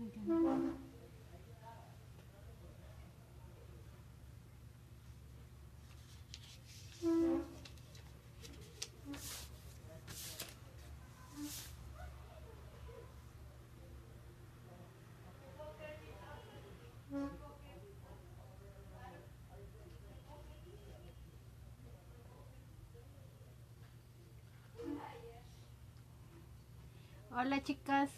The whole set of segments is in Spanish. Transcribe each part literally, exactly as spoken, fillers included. me encanta. Hola chicas,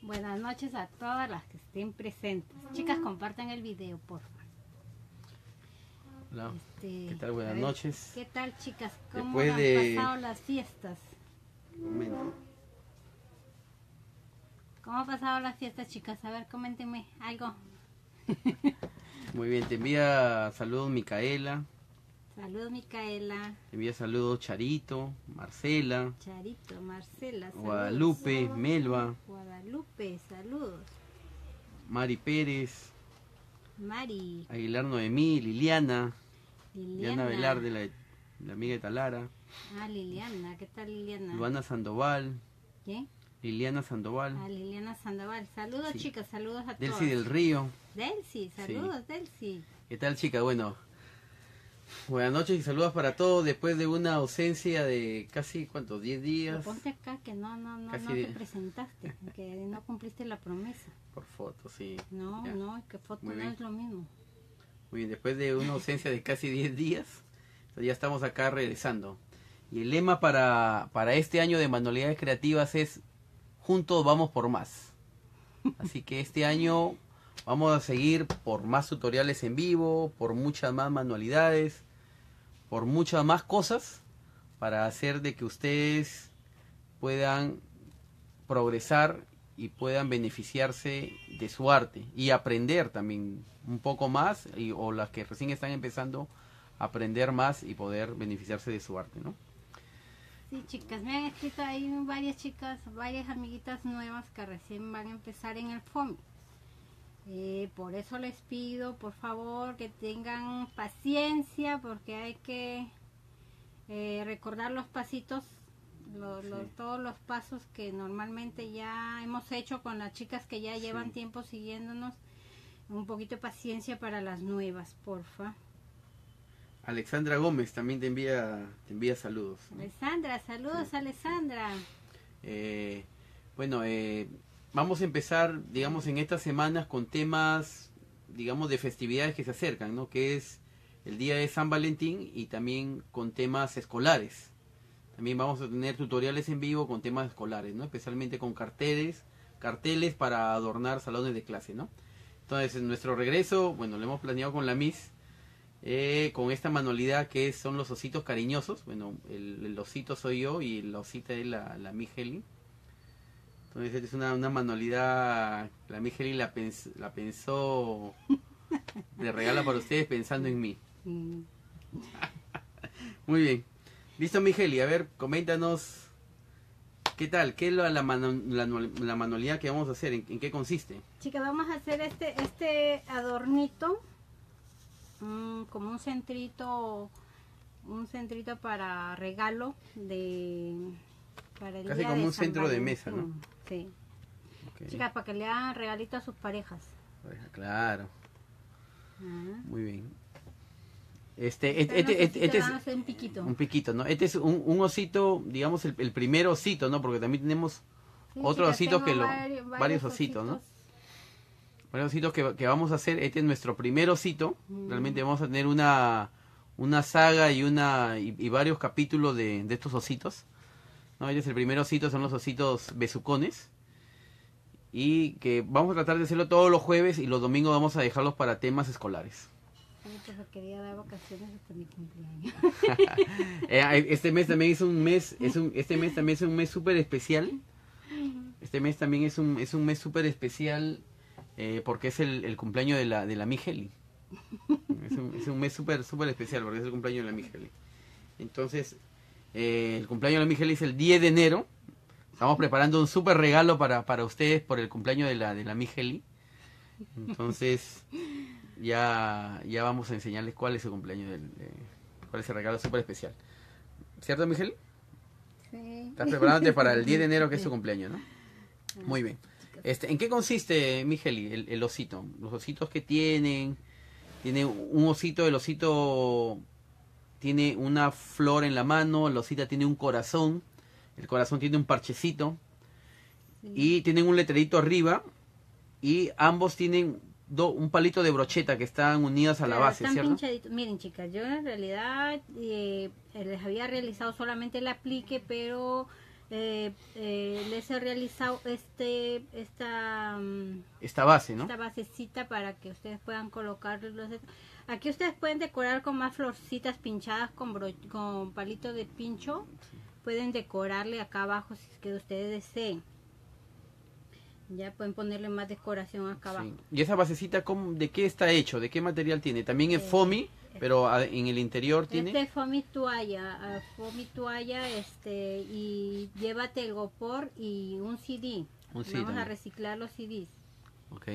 buenas noches a todas las que estén presentes. Chicas, compartan el video, por favor. Hola, este, ¿qué tal? Buenas ver, noches. ¿Qué tal chicas? ¿Cómo han de... pasado las fiestas? Comenten. ¿Cómo han pasado las fiestas, chicas? A ver, coméntenme algo. Muy bien, te envía saludos Micaela. Saludos Micaela. Te envía saludos Charito, Marcela. Charito, Marcela. Saludos. Guadalupe, Melba. Guadalupe, saludos. Mari Pérez. Mari. Aguilar Noemí, Liliana. Liliana. Liliana Velarde, la, la amiga de Talara. Ah, Liliana, ¿qué tal Liliana? Luana Sandoval. ¿Quién? Liliana Sandoval. Ah, Liliana Sandoval. Saludos sí. Chicas, saludos a Delcy todos. Delcy del Río. Delcy, saludos sí. Delcy. ¿Qué tal chicas? Bueno. Buenas noches y saludos para todos después de una ausencia de casi, ¿cuántos? diez días. Pero ponte acá que no, no, no, no te de... presentaste, que no cumpliste la promesa. Por foto, sí. No, ya. no, que foto Muy no bien. es lo mismo. Muy bien, después de una ausencia de casi diez días, ya estamos acá regresando. Y el lema para, para este año de Manualidades Creativas es, juntos vamos por más. Así que este año... vamos a seguir por más tutoriales en vivo, por muchas más manualidades, por muchas más cosas para hacer de que ustedes puedan progresar y puedan beneficiarse de su arte y aprender también un poco más y, o las que recién están empezando a aprender más y poder beneficiarse de su arte, ¿no? Sí, chicas, me han escrito ahí varias chicas, varias amiguitas nuevas que recién van a empezar en el foamy. Eh, por eso les pido por favor que tengan paciencia porque hay que eh, recordar los pasitos, lo, sí. lo, todos los pasos que normalmente ya hemos hecho con las chicas que ya llevan sí. tiempo siguiéndonos. Un poquito de paciencia para las nuevas, porfa. Alexandra Gómez también te envía, te envía saludos, ¿no? Alexandra, saludos sí. Alexandra. Eh, bueno, eh, vamos a empezar, digamos, en estas semanas con temas, digamos, de festividades que se acercan, ¿no? Que es el día de San Valentín y también con temas escolares. También vamos a tener tutoriales en vivo con temas escolares, ¿no? Especialmente con carteles, carteles para adornar salones de clase, ¿no? Entonces, en nuestro regreso, bueno, lo hemos planeado con la Miss, eh, con esta manualidad que son los ositos cariñosos. Bueno, el, el osito soy yo y la osita es la, la Mijeli. Entonces es una, una manualidad, la Mijeli la, pens, la pensó, de regala para ustedes pensando en mí. Muy bien. Listo Mijeli, a ver, coméntanos, ¿qué tal? ¿Qué es la, la, manu, la, la manualidad que vamos a hacer? ¿En, en qué consiste? Chicas, vamos a hacer este, este adornito, mmm, como un centrito, un centrito para regalo de... Para el Casi día como de un San centro Valentín. de mesa, ¿no? Sí. Okay. Chicas, para que le hagan regalito a sus parejas. Claro. Ah. Muy bien. Este, este, este, este, este es un piquito. Un piquito, ¿no? Este es un, un osito, digamos, el, el primer osito, ¿no? Porque también tenemos sí, otros ositos que lo... Varios, varios, varios ositos, ositos, ¿no? Varios ositos que, que vamos a hacer. Este es nuestro primer osito. Mm. Realmente vamos a tener una, una saga y, una, y, y varios capítulos de, de estos ositos. No, este es el primer osito, son los ositos besucones. Y que vamos a tratar de hacerlo todos los jueves y los domingos vamos a dejarlos para temas escolares. Quería dar vacaciones hasta mi cumpleaños. Este mes también es un mes, es un, este mes también es un mes súper especial. Este mes también es un, es un mes súper especial eh, porque es el, el cumpleaños de la, de la Mijeli. Es un, es un mes súper súper especial porque es el cumpleaños de la Mijeli. Entonces... Eh, el cumpleaños de la Mijeli es el diez de enero. Estamos preparando un súper regalo para, para ustedes por el cumpleaños de la, de la Mijeli. Entonces, ya, ya vamos a enseñarles cuál es el cumpleaños, del, de, cuál es el regalo súper especial. ¿Cierto, Mijeli? Sí. Estás preparándote para el diez de enero, que es tu cumpleaños, ¿no? Muy bien. Este, ¿en qué consiste, Mijeli, el, el osito? Los ositos que tienen. Tiene un osito, el osito tiene una flor en la mano, la osita tiene un corazón, el corazón tiene un parchecito, sí, y tienen un letrerito arriba, y ambos tienen do, un palito de brocheta que están unidas a claro, la base, están, ¿cierto? Pinchaditos. Miren, chicas, yo en realidad eh, les había realizado solamente el aplique, pero... Eh, eh, les he realizado este esta esta base, ¿no? Esta basecita para que ustedes puedan colocar los... Aquí ustedes pueden decorar con más florcitas pinchadas con, bro... con palito de pincho, sí. Pueden decorarle acá abajo si es que ustedes deseen. Ya pueden ponerle más decoración acá abajo. Sí. Y esa basecita, ¿cómo, de qué está hecho? ¿De qué material tiene? También es eh, foamy, pero en el interior tiene... Este es foamy toalla, uh, foamy toalla, este, y lleva telgopor y un C D. Un C D. Vamos también a reciclar los C Ds. Ok,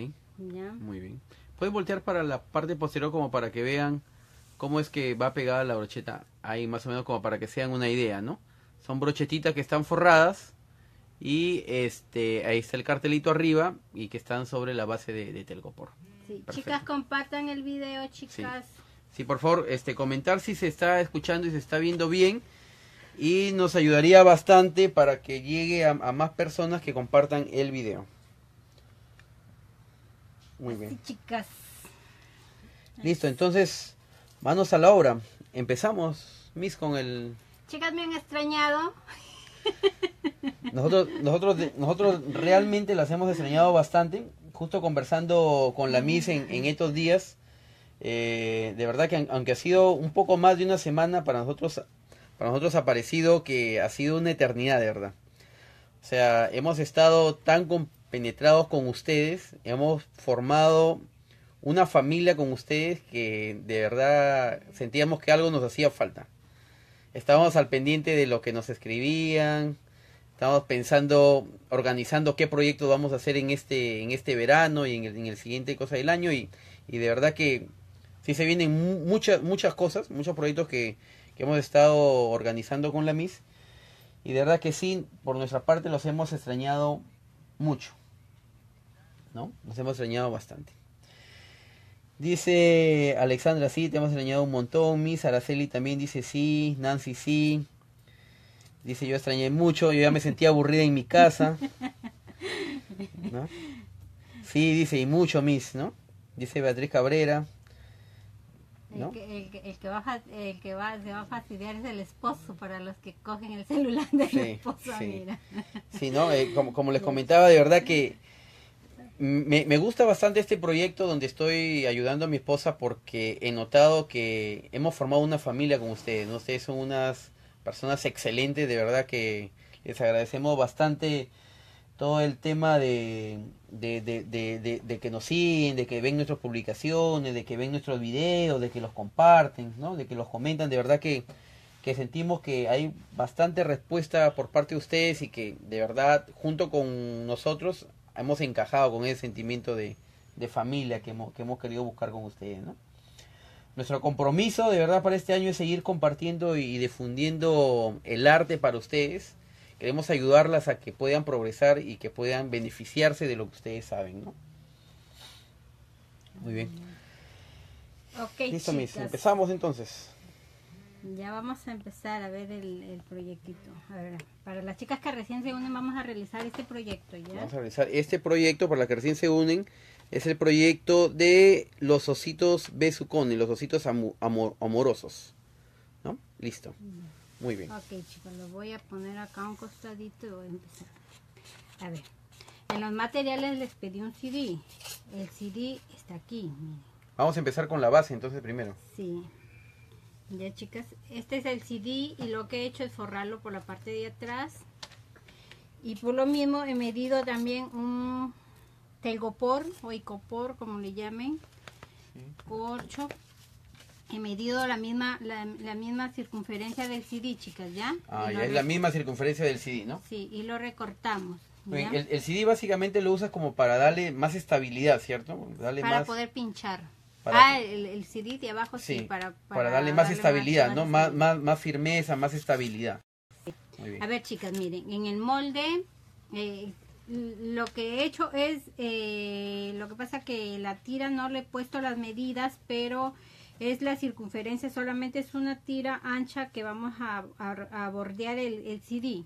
¿ya? Muy bien. Puedes voltear para la parte posterior como para que vean cómo es que va pegada la brocheta. Ahí más o menos como para que sean una idea, ¿no? Son brochetitas que están forradas y este ahí está el cartelito arriba y que están sobre la base de, de telgopor. Sí. Chicas, compartan el video, chicas. Sí. Sí, por favor, este, comentar si se está escuchando y se está viendo bien. Y nos ayudaría bastante para que llegue a, a más personas que compartan el video. Muy bien. Sí, chicas. Listo, entonces, manos a la obra. Empezamos, Miss, con el... Chicas, me han extrañado. Nosotros, nosotros, nosotros realmente las hemos extrañado bastante. Justo conversando con la Miss en, en estos días. Eh, de verdad que aunque ha sido un poco más de una semana, para nosotros para nosotros ha parecido que ha sido una eternidad, de verdad. O sea, hemos estado tan compenetrados con ustedes, hemos formado una familia con ustedes que de verdad sentíamos que algo nos hacía falta. Estábamos al pendiente de lo que nos escribían, estábamos pensando, organizando qué proyectos vamos a hacer en este, en este verano y en el, en el siguiente cosa del año, y, y de verdad que sí, se vienen muchas muchas cosas, muchos proyectos que, que hemos estado organizando con la Miss. Y de verdad que sí, por nuestra parte los hemos extrañado mucho, ¿no? Nos hemos extrañado bastante. Dice Alexandra, sí, te hemos extrañado un montón. Miss Araceli también dice sí, Nancy sí. Dice, yo extrañé mucho, yo ya me sentía aburrida en mi casa, ¿no? Sí, dice, y mucho, Miss, ¿no? Dice Beatriz Cabrera. ¿No? El, que, el, que, el que va el que va se va a fastidiar es el esposo, para los que cogen el celular del sí, esposo. Sí, mira. Sí, no, eh, como, como les comentaba, de verdad que me, me gusta bastante este proyecto donde estoy ayudando a mi esposa, porque he notado que hemos formado una familia con ustedes, ¿no? Ustedes son unas personas excelentes, de verdad que les agradecemos bastante todo el tema de De, de, de, de, de que nos siguen, de que ven nuestras publicaciones, de que ven nuestros videos, de que los comparten, ¿no? De que los comentan. De verdad que, que sentimos que hay bastante respuesta por parte de ustedes, y que de verdad junto con nosotros hemos encajado con ese sentimiento de, de familia que hemos, que hemos querido buscar con ustedes, ¿no? Nuestro compromiso de verdad para este año es seguir compartiendo y difundiendo el arte para ustedes. Queremos ayudarlas a que puedan progresar y que puedan beneficiarse de lo que ustedes saben, ¿no? Muy bien. Okay, listo, Miss. Empezamos entonces. Ya vamos a empezar a ver el, el proyectito. A ver, para las chicas que recién se unen, vamos a realizar este proyecto, ¿ya? Vamos a realizar este proyecto para las que recién se unen. Es el proyecto de los ositos besucones, los ositos amo, amor, amorosos, ¿no? Listo. Muy bien. Ok, chicos, lo voy a poner acá a un costadito y voy a empezar. A ver, en los materiales les pedí un C D. El C D está aquí, miren. Vamos a empezar con la base entonces primero. Sí. Ya, chicas, este es el C D, y lo que he hecho es forrarlo por la parte de atrás. Y por lo mismo he medido también un telgopor o icopor, como le llamen, sí, corcho. He medido la misma la, la misma circunferencia del C D, chicas, ¿ya? Ah, ya es la misma circunferencia del C D, ¿no? Sí, y lo recortamos. Bien, el, el C D básicamente lo usas como para darle más estabilidad, ¿cierto? Darle para más... poder pinchar. Para... Ah, el, el C D de abajo, sí, sí para, para... Para darle más darle estabilidad, más, ¿no? Más, más, más firmeza, más estabilidad. Sí. Muy bien. A ver, chicas, miren, en el molde... Eh, lo que he hecho es, eh, lo que pasa que la tira no le he puesto las medidas, pero es la circunferencia, solamente es una tira ancha que vamos a, a, a bordear el, el C D.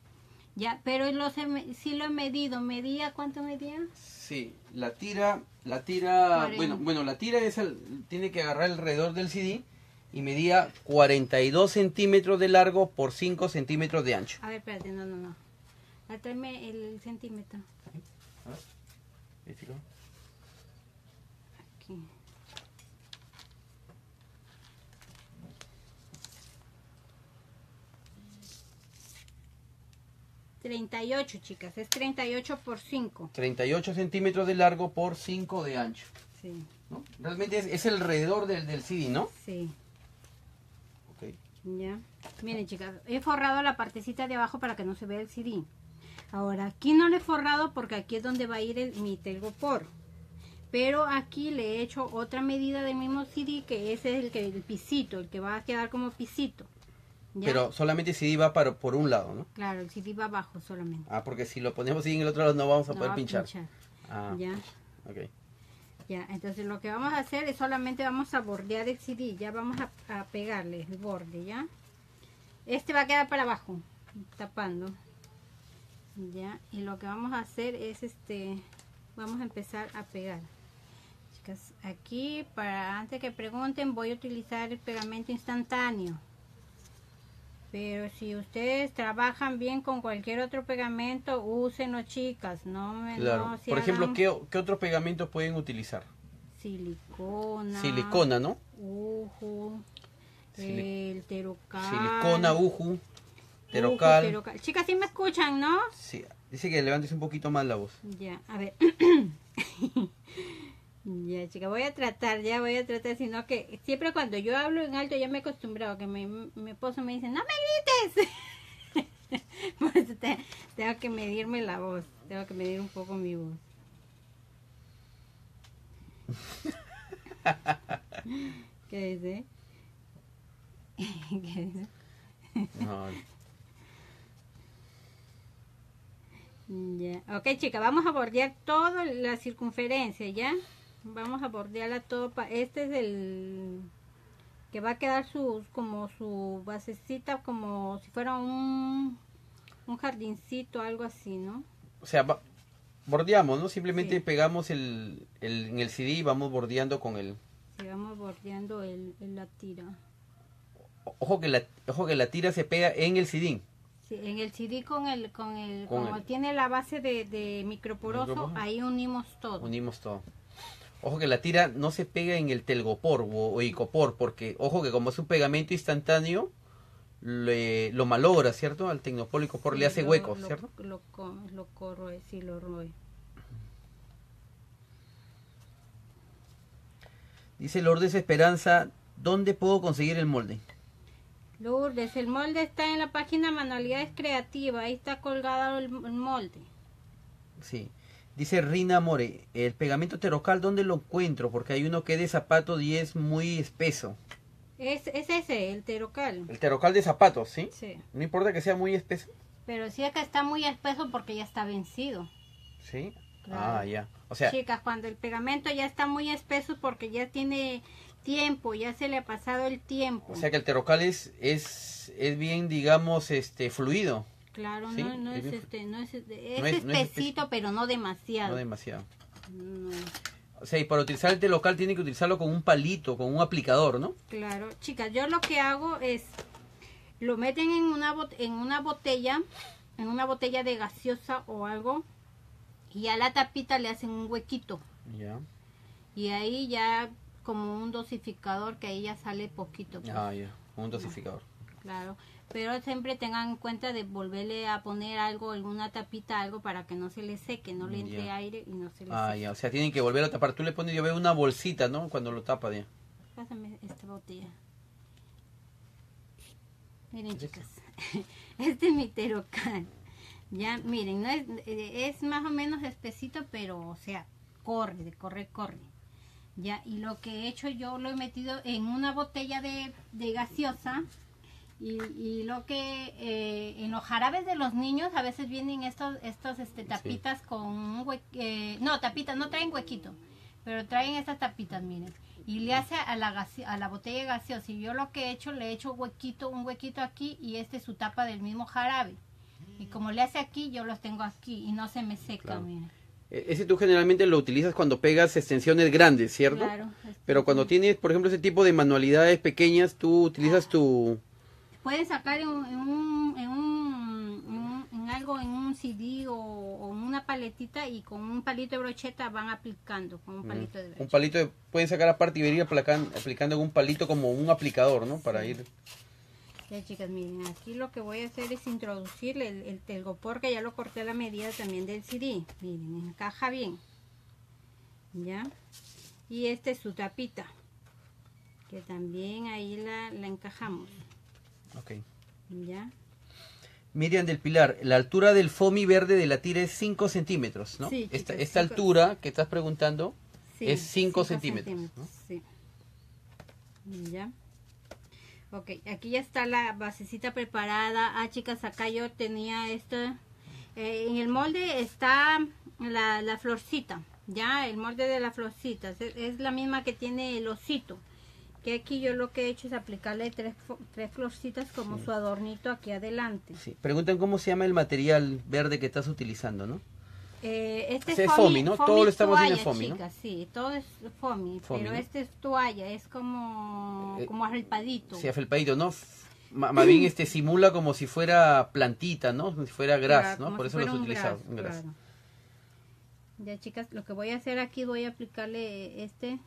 Ya, pero lo he, sí lo he medido. ¿Medía? ¿Cuánto medía? Sí, la tira, la tira, bueno, bueno, la tira es el, tiene que agarrar alrededor del C D y medía cuarenta y dos centímetros de largo por cinco centímetros de ancho. A ver, espérate, no, no, no. Atráeme el centímetro. A ver, échalo. Aquí. treinta y ocho, chicas, es treinta y ocho por cinco. treinta y ocho centímetros de largo por cinco de ancho. Sí. ¿No? Realmente es, es alrededor del, del C D, ¿no? Sí. Ok. Ya. Miren, chicas, he forrado la partecita de abajo para que no se vea el C D. Ahora, aquí no le he forrado porque aquí es donde va a ir el, mi telgopor. Pero aquí le he hecho otra medida del mismo C D, que ese es el, que, el pisito, el que va a quedar como pisito. ¿Ya? Pero solamente el C D va para, por un lado, ¿no? Claro, el C D va abajo solamente. Ah, porque si lo ponemos así en el otro lado no vamos a no poder va a pinchar. pinchar. Ah, ya. Ok. Ya, entonces lo que vamos a hacer es solamente vamos a bordear el C D. Ya vamos a, a pegarle el borde, ¿ya? Este va a quedar para abajo, tapando. Ya, y lo que vamos a hacer es este... Vamos a empezar a pegar. Chicas, aquí, para antes que pregunten, voy a utilizar el pegamento instantáneo. Pero si ustedes trabajan bien con cualquier otro pegamento, úsenlo, chicas. No me claro. no, si Por ejemplo, hagan... ¿qué, ¿qué otro pegamento pueden utilizar? Silicona. Silicona, ¿no? Uju. Sili... El Terokal. Silicona, uju. Terokal. Uju, Terokal. Chicas, sí me escuchan, ¿no? Sí. Dice que levantes un poquito más la voz. Ya, a ver. Ya, chicas, voy a tratar, ya voy a tratar, sino que siempre cuando yo hablo en alto ya me he acostumbrado, que mi, mi esposo me dice, ¡no me grites! Por eso te, tengo que medirme la voz, tengo que medir un poco mi voz. ¿Qué dice? ¿Qué dice? No. Ya, ok, chicas, vamos a bordear toda la circunferencia, ¿ya? Vamos a bordearla todo. Pa este es el que va a quedar su, como su basecita, como si fuera un, un jardincito, algo así, ¿no? O sea, bordeamos, ¿no? Simplemente sí. pegamos el, el, en el C D y vamos bordeando con el... Sí, vamos bordeando el, el, la tira. Ojo que la, ojo que la tira se pega en el C D. Sí, en el C D con el, con el, con como el... tiene la base de, de microporoso, ¿Microporoso? ahí unimos todo. Unimos todo. Ojo que la tira no se pega en el telgopor o, o icopor, porque ojo que como es un pegamento instantáneo, le, lo malogra, ¿cierto? Al tecnopor y icopor sí, le hace lo, huecos, lo, ¿cierto? Lo, lo, lo corroe, sí, lo roe. Dice Lourdes Esperanza, ¿dónde puedo conseguir el molde? Lourdes, el molde está en la página Manualidades Creativa, ahí está colgado el, el molde. Sí. Dice Rina More, el pegamento Terokal, ¿dónde lo encuentro? Porque hay uno que es de zapato y es muy espeso. Es, es ese, el Terokal. El Terokal de zapatos, ¿sí? Sí. No importa que sea muy espeso. Pero sí, acá está muy espeso porque ya está vencido. Sí. Claro. Ah, ya. O sea, chicas, cuando el pegamento ya está muy espeso porque ya tiene tiempo, ya se le ha pasado el tiempo. O sea que el Terokal es, es, es bien, digamos, este fluido. Claro, sí, no, no es, es este, no es, es, no es espesito, no es espe pero no demasiado. No demasiado. No. O sea, y para utilizar el Terokal tiene que utilizarlo con un palito, con un aplicador, ¿no? Claro, chicas, yo lo que hago es, lo meten en una, en una botella, en una botella de gaseosa o algo, y a la tapita le hacen un huequito. Ya. Y ahí ya como un dosificador, que ahí ya sale poquito. Pues. Ah, ya, un dosificador. Claro. Pero siempre tengan en cuenta de volverle a poner algo, alguna tapita, algo para que no se le seque, no le entre yeah. aire y no se le ah, seque. Ya. O sea, tienen que volver a tapar. Tú le pones, yo veo una bolsita, ¿no? Cuando lo tapa, ya. Pásame esta botella. Miren, chicas, este es mi Terokal. Ya, miren, no es, es más o menos espesito, pero, o sea, corre, corre, corre. Ya, y lo que he hecho yo lo he metido en una botella de, de gaseosa. Y, y lo que eh, en los jarabes de los niños a veces vienen estos, estos este, tapitas sí. con un hue eh, no, tapitas, no traen huequito, pero traen estas tapitas, miren. Y le hace a la, a la botella de gaseosa. Y yo lo que he hecho, le he hecho huequito, un huequito aquí, y este es su tapa del mismo jarabe. Y como le hace aquí, yo los tengo aquí y no se me seca, claro. Miren. Ese tú generalmente lo utilizas cuando pegas extensiones grandes, ¿cierto? Claro. Pero cuando tienes, por ejemplo, ese tipo de manualidades pequeñas, tú utilizas tu... Puedes sacar en, un, en, un, en, un, en algo, en un C D o, o en una paletita, y con un palito de brocheta van aplicando, con un palito de brocheta. Un palito, de, pueden sacar aparte y venir aplican, aplicando un palito como un aplicador, ¿no? Para ir... Ya, chicas, miren, aquí lo que voy a hacer es introducir el, el telgopor, que ya lo corté a la medida también del C D. Miren, encaja bien. Ya. Y esta es su tapita, que también ahí la, la encajamos. Ok. Ya. Miriam del Pilar, la altura del foamy verde de la tira es cinco centímetros, ¿no? Sí, chicas, esta esta cinco... altura que estás preguntando sí, es cinco centímetros, centímetros, ¿no? Sí. Ya. Ok, aquí ya está la basecita preparada. Ah, chicas, acá yo tenía esto. Eh, en el molde está la, la florcita, ya, el molde de las florcitas. Es, es la misma que tiene el osito. Que aquí yo lo que he hecho es aplicarle tres, tres florcitas como sí. su adornito aquí adelante. Sí. Preguntan cómo se llama el material verde que estás utilizando, ¿no? Eh, este o sea, es foamy, foamy, ¿no? Foamy, todo lo estamos haciendo foamy, chicas, ¿no? Sí, todo es foamy, foamy pero ¿no? este es toalla, es como, eh, como afelpadito. Sí, afelpadito, ¿no? M más bien este simula como si fuera plantita, ¿no? Como si fuera gras, claro, ¿no? Por si eso los utilizamos. Claro. Ya, chicas, lo que voy a hacer aquí, voy a aplicarle este.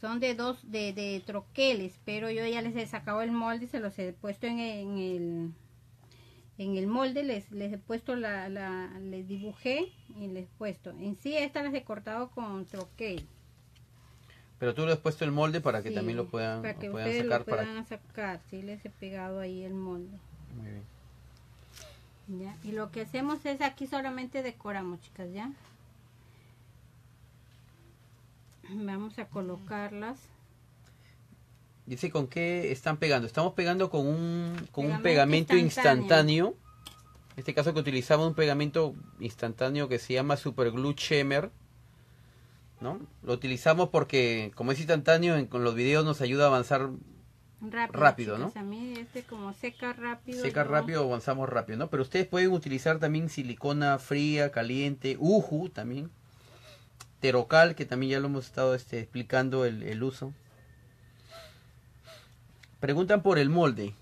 Son de dos, de, de troqueles, pero yo ya les he sacado el molde y se los he puesto en, en el... En el molde les, les he puesto la, la, les dibujé y les he puesto. En sí, estas las he cortado con troquel. Pero tú lo has puesto el molde para que sí, también lo puedan, para que lo puedan ustedes sacar. Lo puedan para... sacar, sí, les he pegado ahí el molde. Muy bien. Ya, y lo que hacemos es aquí solamente decoramos, chicas, ya. Vamos a colocarlas. Dice, ¿con qué están pegando? Estamos pegando con un, con pegamento, un pegamento instantáneo. instantáneo. En este caso que utilizamos un pegamento instantáneo que se llama Super Glue Shimmer, ¿no? Lo utilizamos porque, como es instantáneo, en, con los videos nos ayuda a avanzar rápido, rápido chicas, ¿no? A mí este como seca rápido. Seca yo... rápido, avanzamos rápido, ¿no? Pero ustedes pueden utilizar también silicona fría, caliente, uju también. Terokal, que también ya lo hemos estado este, explicando el, el uso. Preguntan por el molde.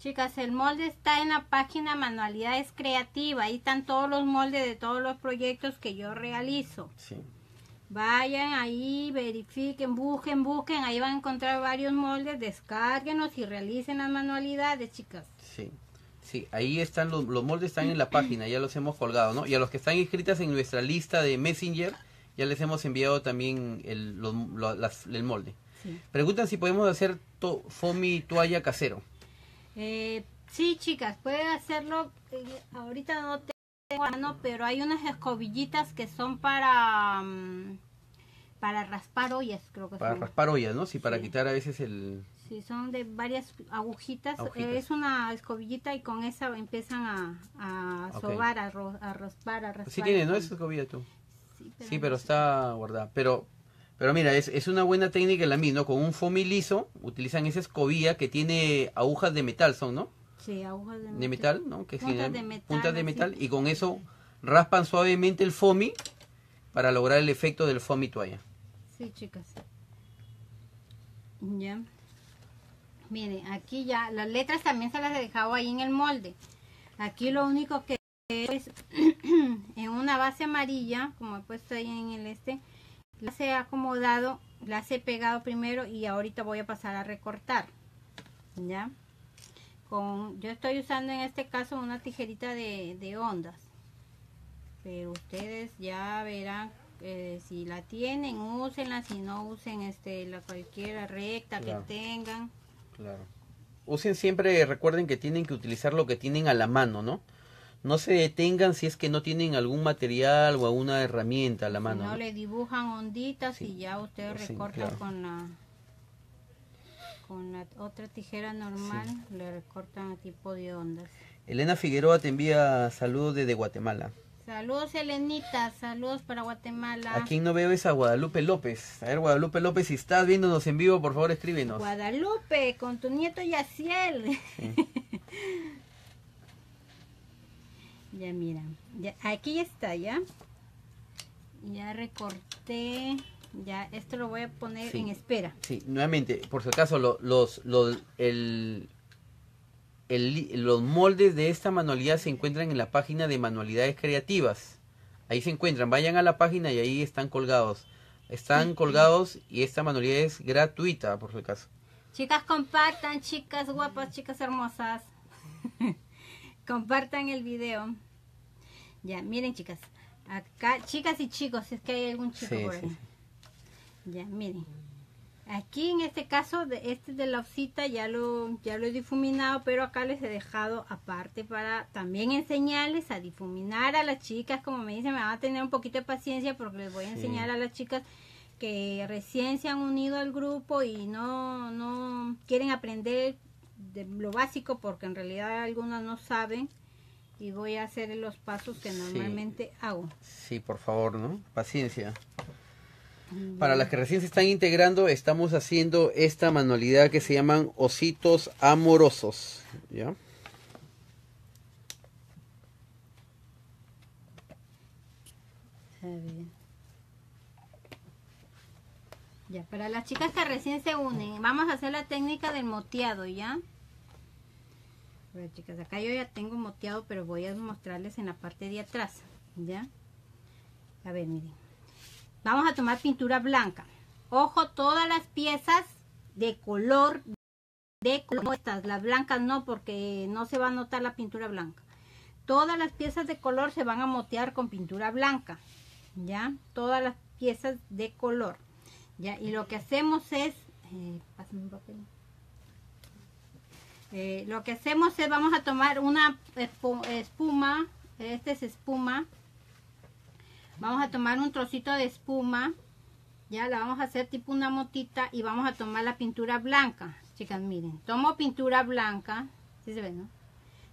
Chicas, el molde está en la página Manualidades Creativa. Ahí están todos los moldes de todos los proyectos que yo realizo. Sí. Vayan ahí, verifiquen, busquen, busquen. Ahí van a encontrar varios moldes. Descárguenos y realicen las manualidades, chicas. Sí, sí, ahí están los, los moldes, están en la página. Ya los hemos colgado, ¿no? Y a los que están inscritas en nuestra lista de Messenger, ya les hemos enviado también el, los, los, las, el molde. Sí. Preguntan si podemos hacer to, foamy toalla casero. Eh, sí, chicas, pueden hacerlo. Eh, ahorita no tengo a mano, pero hay unas escobillitas que son para um, para raspar ollas, creo que Para son. raspar ollas, ¿no? Sí, para sí. quitar a veces el... Sí, son de varias agujitas. agujitas. Eh, es una escobillita y con esa empiezan a, a okay. sobar, a, ro, a raspar, a raspar. Sí tiene, ¿no? Esa escobilla tú. Sí, pero, sí, pero no está sé. guardada. Pero... Pero mira, es, es una buena técnica la misma, ¿no? Con un foamy liso utilizan esa escobilla que tiene agujas de metal, ¿son, no? Sí, agujas de metal. De metal, ¿no? Que puntas de metal. Puntas de metal sí. Y con eso raspan suavemente el foamy para lograr el efecto del foamy toalla. Sí, chicas. Ya. Miren, aquí ya las letras también se las he dejado ahí en el molde. Aquí lo único que es en una base amarilla, como he puesto ahí en el este... Las he acomodado, las he pegado primero y ahorita voy a pasar a recortar, ¿ya? Con, yo estoy usando en este caso una tijerita de, de ondas, pero ustedes ya verán eh, si la tienen, úsenla, si no usen este, la cualquiera recta claro. que tengan. Claro. Usen siempre, recuerden que tienen que utilizar lo que tienen a la mano, ¿no? No se detengan si es que no tienen algún material o alguna herramienta a la mano. Si no, no le dibujan onditas sí. y ya ustedes sí, recortan claro. con la... con la otra tijera normal sí. le recortan a tipo de ondas. Elena Figueroa te envía saludos desde Guatemala. Saludos, Elenita, saludos para Guatemala. A quien no veo es a Guadalupe López. A ver, Guadalupe López, si estás viéndonos en vivo, por favor, escríbenos. Guadalupe, con tu nieto Yaciel. Sí. Ya mira, ya, aquí ya está, ya. Ya recorté, ya, esto lo voy a poner sí. en espera. Sí, nuevamente, por si acaso, lo, los, los, el... El, los moldes de esta manualidad se encuentran en la página de Manualidades Creativas. Ahí se encuentran, vayan a la página y ahí están colgados. Están sí. colgados y esta manualidad es gratuita, por si acaso. Chicas, compartan, chicas guapas, chicas hermosas. Compartan el video. Ya, miren chicas. Acá, chicas y chicos, si es que hay algún chico sí, por ahí. Sí, sí. Ya, miren. Aquí en este caso, de este de la osita ya lo, ya lo he difuminado, pero acá les he dejado aparte para también enseñarles a difuminar a las chicas. Como me dicen, me van a tener un poquito de paciencia porque les voy a enseñar sí. a las chicas que recién se han unido al grupo y no, no quieren aprender de lo básico porque en realidad algunas no saben. Y voy a hacer los pasos que normalmente sí. hago. Sí, por favor, ¿no? Paciencia. Para las que recién se están integrando, estamos haciendo esta manualidad que se llaman Ositos Amorosos, ¿ya? Ya, para las chicas que recién se unen, vamos a hacer la técnica del moteado, ¿ya? Bueno, chicas, acá yo ya tengo moteado, pero voy a mostrarles en la parte de atrás, ¿ya? A ver, miren. Vamos a tomar pintura blanca. Ojo, todas las piezas de color, de color, estas, las blancas no, porque no se va a notar la pintura blanca. Todas las piezas de color se van a motear con pintura blanca, ¿ya? Todas las piezas de color, ¿ya? Y lo que hacemos es, eh, pásame un papel. Eh, lo que hacemos es, vamos a tomar una espuma, esta es espuma. Vamos a tomar un trocito de espuma, ya la vamos a hacer tipo una motita y vamos a tomar la pintura blanca. Chicas, miren, tomo pintura blanca, ¿sí se ve, no?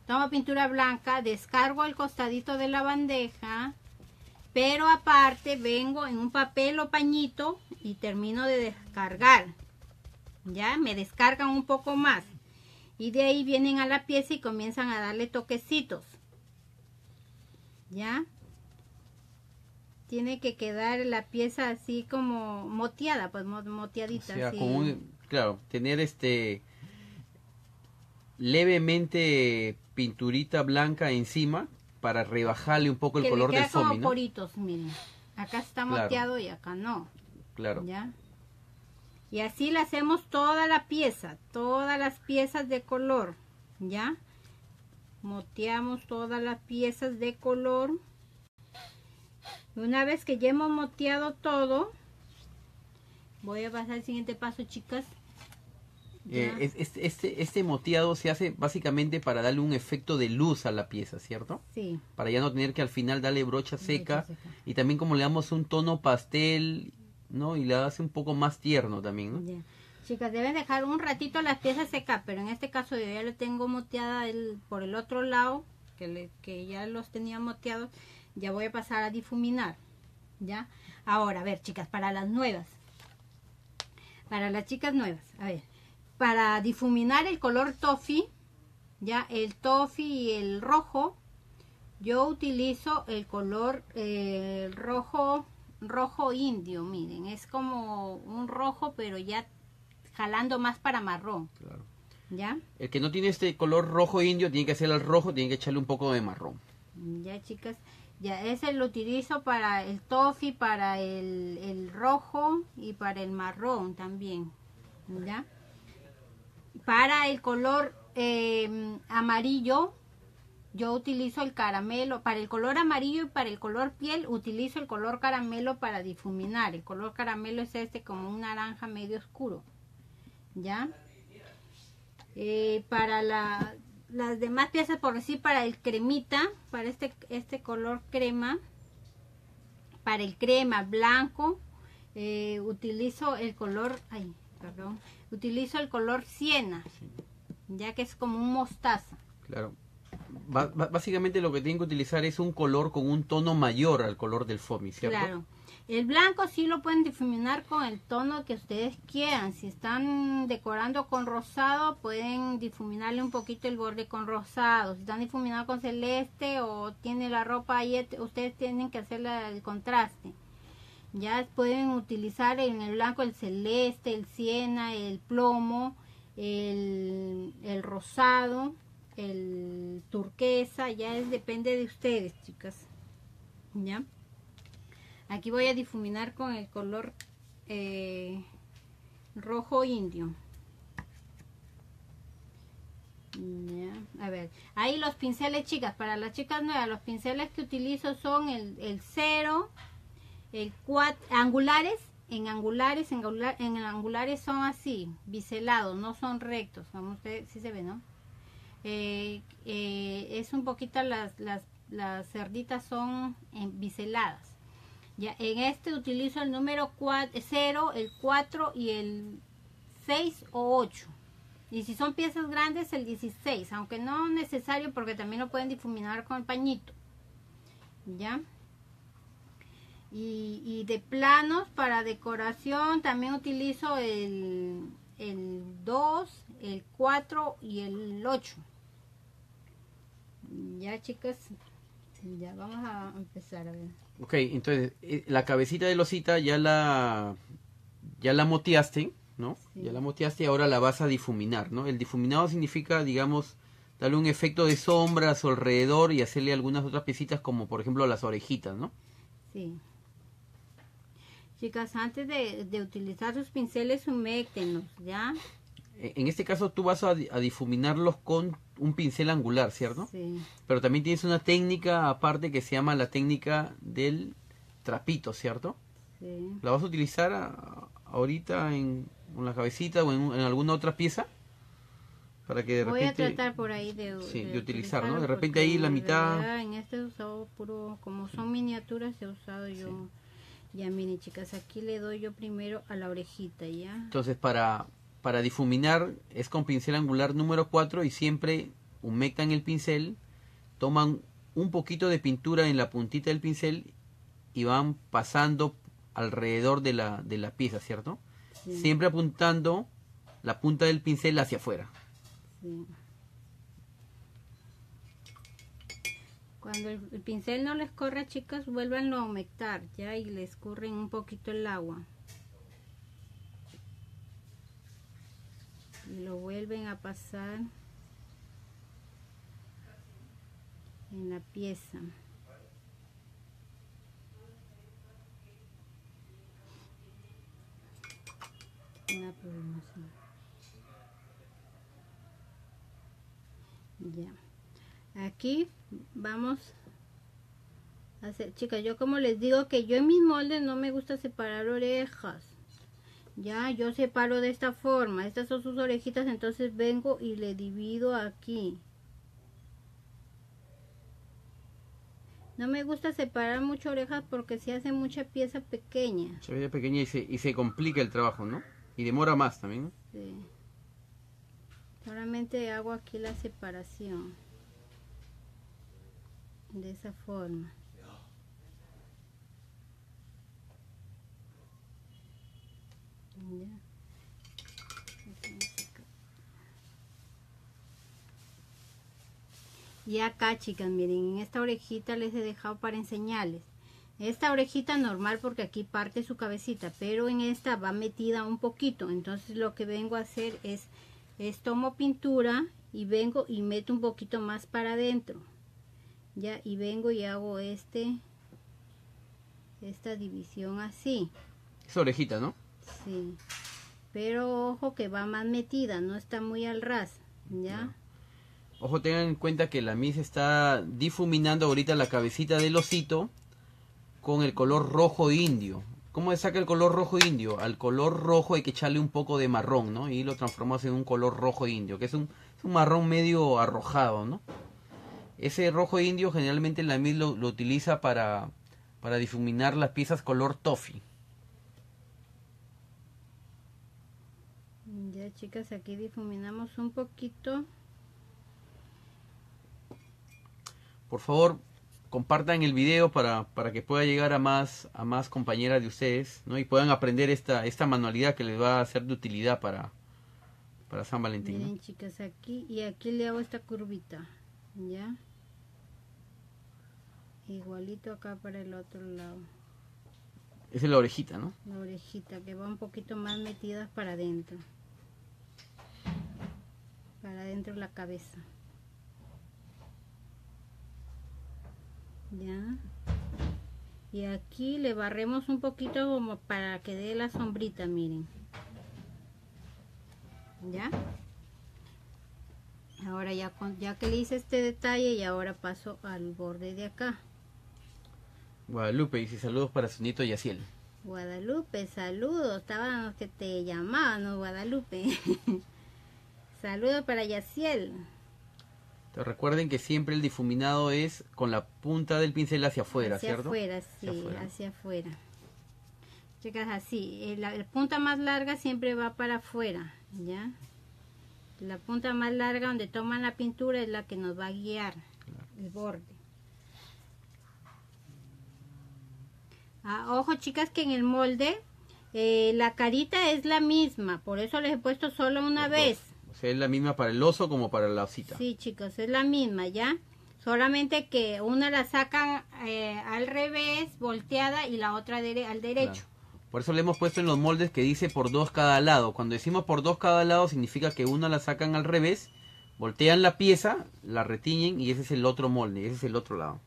Tomo pintura blanca, descargo el costadito de la bandeja, pero aparte vengo en un papel o pañito y termino de descargar. Ya, me descargan un poco más y de ahí vienen a la pieza y comienzan a darle toquecitos. Ya. Tiene que quedar la pieza así como moteada, pues moteadita. O sea, así. Como un, claro, tener este levemente pinturita blanca encima para rebajarle un poco el que color del foamy, como ¿no? poritos, miren. Acá está claro. moteado y acá no. Claro. ¿Ya? Y así le hacemos toda la pieza, todas las piezas de color, ¿ya? Moteamos todas las piezas de color. Una vez que ya hemos moteado todo, voy a pasar al siguiente paso, chicas. Eh, este, este, este moteado se hace básicamente para darle un efecto de luz a la pieza, ¿cierto? Sí. Para ya no tener que al final darle brocha seca. Brocha seca. Y también como le damos un tono pastel, ¿no? Y la hace un poco más tierno también, ¿no? Ya. Chicas, deben dejar un ratito las piezas secas, pero en este caso yo ya lo tengo moteada el, por el otro lado, que, le, que ya los tenía moteados. Ya voy a pasar a difuminar, ¿ya? Ahora, a ver, chicas, para las nuevas. Para las chicas nuevas, a ver. Para difuminar el color toffee, ¿ya? El toffee y el rojo. Yo utilizo el color eh, rojo, rojo indio, miren. Es como un rojo, pero ya jalando más para marrón. Claro. ¿Ya? El que no tiene este color rojo indio, tiene que hacer el rojo, tiene que echarle un poco de marrón. Ya, chicas. Ya, ese lo utilizo para el toffee, para el, el rojo y para el marrón también, ¿ya? Para el color eh, amarillo, yo utilizo el caramelo. Para el color amarillo y para el color piel, utilizo el color caramelo para difuminar. El color caramelo es este, como un naranja medio oscuro, ¿ya? Eh, para la... las demás piezas, por decir, para el cremita, para este, este color crema, para el crema blanco, eh, utilizo el color, ay, perdón, utilizo el color siena, sí, ya que es como un mostaza. Claro. Ba básicamente lo que tienen que utilizar es un color con un tono mayor al color del foamy, ¿cierto? Claro. El blanco sí lo pueden difuminar con el tono que ustedes quieran. Si están decorando con rosado, pueden difuminarle un poquito el borde con rosado. Si están difuminados con celeste o tiene la ropa ahí, ustedes tienen que hacer el contraste. Ya pueden utilizar en el blanco el celeste, el siena, el plomo, el, el rosado, el turquesa. Ya es, depende de ustedes, chicas. ¿Ya? Aquí voy a difuminar con el color eh, rojo indio. Ya, a ver, ahí los pinceles, chicas, para las chicas nuevas, los pinceles que utilizo son el, el cero, el cuatro, angulares, en angulares, en, angular, en angulares son así, biselados, no son rectos, como ustedes, sí se ve, ¿no? Eh, eh, es un poquito, las, las, las cerditas son en, biseladas. Ya, en este utilizo el número cero, el cuatro y el seis o ocho. Y si son piezas grandes, el dieciséis, aunque no es necesario porque también lo pueden difuminar con el pañito. Ya. Y, y de planos para decoración también utilizo el, el dos, el cuatro y el ocho. Ya, chicas. Ya vamos a empezar a ver. Ok, entonces la cabecita de losita ya la ya la moteaste, ¿no? Sí. Ya la moteaste y ahora la vas a difuminar, ¿no? El difuminado significa, digamos, darle un efecto de sombra a su alrededor y hacerle algunas otras piecitas como por ejemplo las orejitas, ¿no? Sí. Chicas, antes de, de utilizar sus pinceles, humectenlos, ¿ya? En este caso tú vas a, a difuminarlos con un pincel angular, ¿cierto? Sí. Pero también tienes una técnica aparte que se llama la técnica del trapito, ¿cierto? Sí. ¿La vas a utilizar a, ahorita en, en la cabecita o en, en alguna otra pieza? Para que de Voy repente... a tratar por ahí de, sí, de, de utilizar, ¿no? De repente ahí la mitad... En este he usado puro... Como son miniaturas he usado yo... Sí. Ya miren, chicas, aquí le doy yo primero a la orejita, ¿ya? Entonces para... Para difuminar es con pincel angular número cuatro y siempre humectan el pincel, toman un poquito de pintura en la puntita del pincel y van pasando alrededor de la, de la pieza, ¿cierto? Sí. Siempre apuntando la punta del pincel hacia afuera. Sí. Cuando el, el pincel no les corra, chicas, vuélvanlo a humectar, ¿ya? Y le escurren un poquito el agua. Y lo vuelven a pasar en la pieza. Una programación. Ya. Aquí vamos a hacer, chicas, yo como les digo que yo en mis moldes no me gusta separar orejas. Ya, yo separo de esta forma. Estas son sus orejitas, entonces vengo y le divido aquí. No me gusta separar mucho orejas porque se hace mucha pieza pequeña. Mucha pieza pequeña y se, y se complica el trabajo, ¿no? Y demora más también, ¿no? Sí. Solamente hago aquí la separación. De esa forma. Y acá, chicas, miren, en esta orejita les he dejado para enseñarles. Esta orejita normal porque aquí parte su cabecita, pero en esta va metida un poquito. Entonces lo que vengo a hacer es, es tomo pintura y vengo y meto un poquito más para adentro. Ya, y vengo y hago este esta división así. Es orejita, ¿no? Sí, pero ojo que va más metida, no está muy al ras, ¿ya? No. Ojo, tengan en cuenta que la Miss está difuminando ahorita la cabecita del osito con el color rojo indio. ¿Cómo se saca el color rojo indio? Al color rojo hay que echarle un poco de marrón, ¿no? Y lo transformamos en un color rojo indio, que es un, es un marrón medio arrojado, ¿no? Ese rojo indio generalmente la Miss lo, lo utiliza para, para difuminar las piezas color toffee. Entonces, chicas, aquí difuminamos un poquito. Por favor, compartan el video para, para que pueda llegar a más, a más compañeras de ustedes, ¿no? Y puedan aprender esta, esta manualidad que les va a ser de utilidad para, para San Valentín. Miren, ¿no? Chicas, aquí y aquí le hago esta curvita, ¿ya? Igualito acá para el otro lado. Esa es la orejita, ¿no? La orejita, que va un poquito más metidas para adentro. Para adentro la cabeza. Ya. Y aquí le barremos un poquito como para que dé la sombrita, miren. Ya. Ahora ya, con, ya que le hice este detalle, y ahora paso al borde de acá. Guadalupe dice saludos para su nieto Yaciel. Guadalupe, saludos. Estábamos que te llamaban, ¿no, Guadalupe? Saludos para Yaciel. Entonces, recuerden que siempre el difuminado es con la punta del pincel hacia afuera, hacia ¿cierto? Afuera, sí, hacia afuera, sí, hacia afuera. Chicas, así. La, la punta más larga siempre va para afuera, ¿ya? La punta más larga donde toman la pintura es la que nos va a guiar, claro, el borde. Ah, ojo, chicas, que en el molde eh, la carita es la misma, por eso les he puesto solo una Los vez dos. O sea, es la misma para el oso como para la osita. Sí, chicos, es la misma, ya, solamente que una la sacan eh, al revés, volteada, y la otra dere al derecho, claro. Por eso le hemos puesto en los moldes que dice por dos cada lado. Cuando decimos por dos cada lado significa que una la sacan al revés, voltean la pieza, la retiñen, y ese es el otro molde, ese es el otro lado.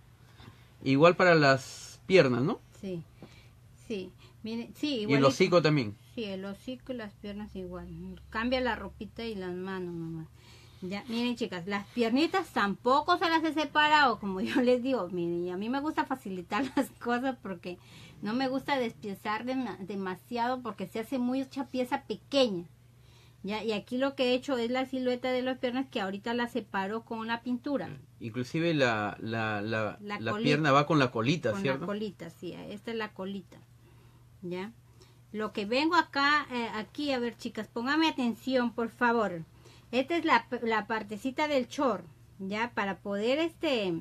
Igual para las piernas, ¿no? Sí, sí, miren, sí, igual. Y el hocico también. Sí, el hocico y las piernas igual. Cambia la ropita y las manos nomás. Ya, miren, chicas, las piernitas tampoco se las he separado, como yo les digo, miren, y a mí me gusta facilitar las cosas porque no me gusta despiezar de, demasiado porque se hace mucha pieza pequeña. Ya, y aquí lo que he hecho es la silueta de las piernas que ahorita la separo con la pintura. Inclusive la, la, la, la, la pierna va con la colita, con ¿cierto? Con la colita, sí. Esta es la colita, ¿ya? Lo que vengo acá, eh, aquí, a ver, chicas, póngame atención, por favor. Esta es la, la partecita del short, ¿ya? Para poder, este,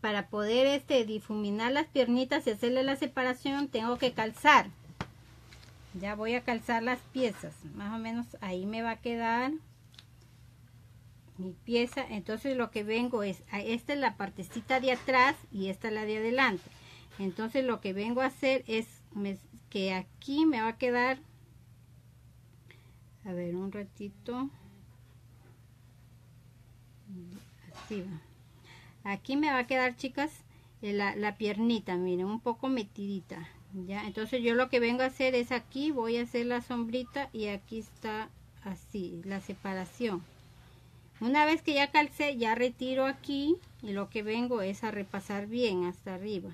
para poder, este, difuminar las piernitas y hacerle la separación, tengo que calzar. Ya voy a calzar las piezas, más o menos ahí me va a quedar mi pieza. Entonces lo que vengo es, esta es la partecita de atrás y esta es la de adelante. Entonces lo que vengo a hacer es me, que aquí me va a quedar, a ver un ratito, así va. Aquí me va a quedar, chicas, la, la piernita, miren, un poco metidita. Ya, entonces yo lo que vengo a hacer es aquí, voy a hacer la sombrita y aquí está así, la separación. Una vez que ya calcé, ya retiro aquí y lo que vengo es a repasar bien hasta arriba.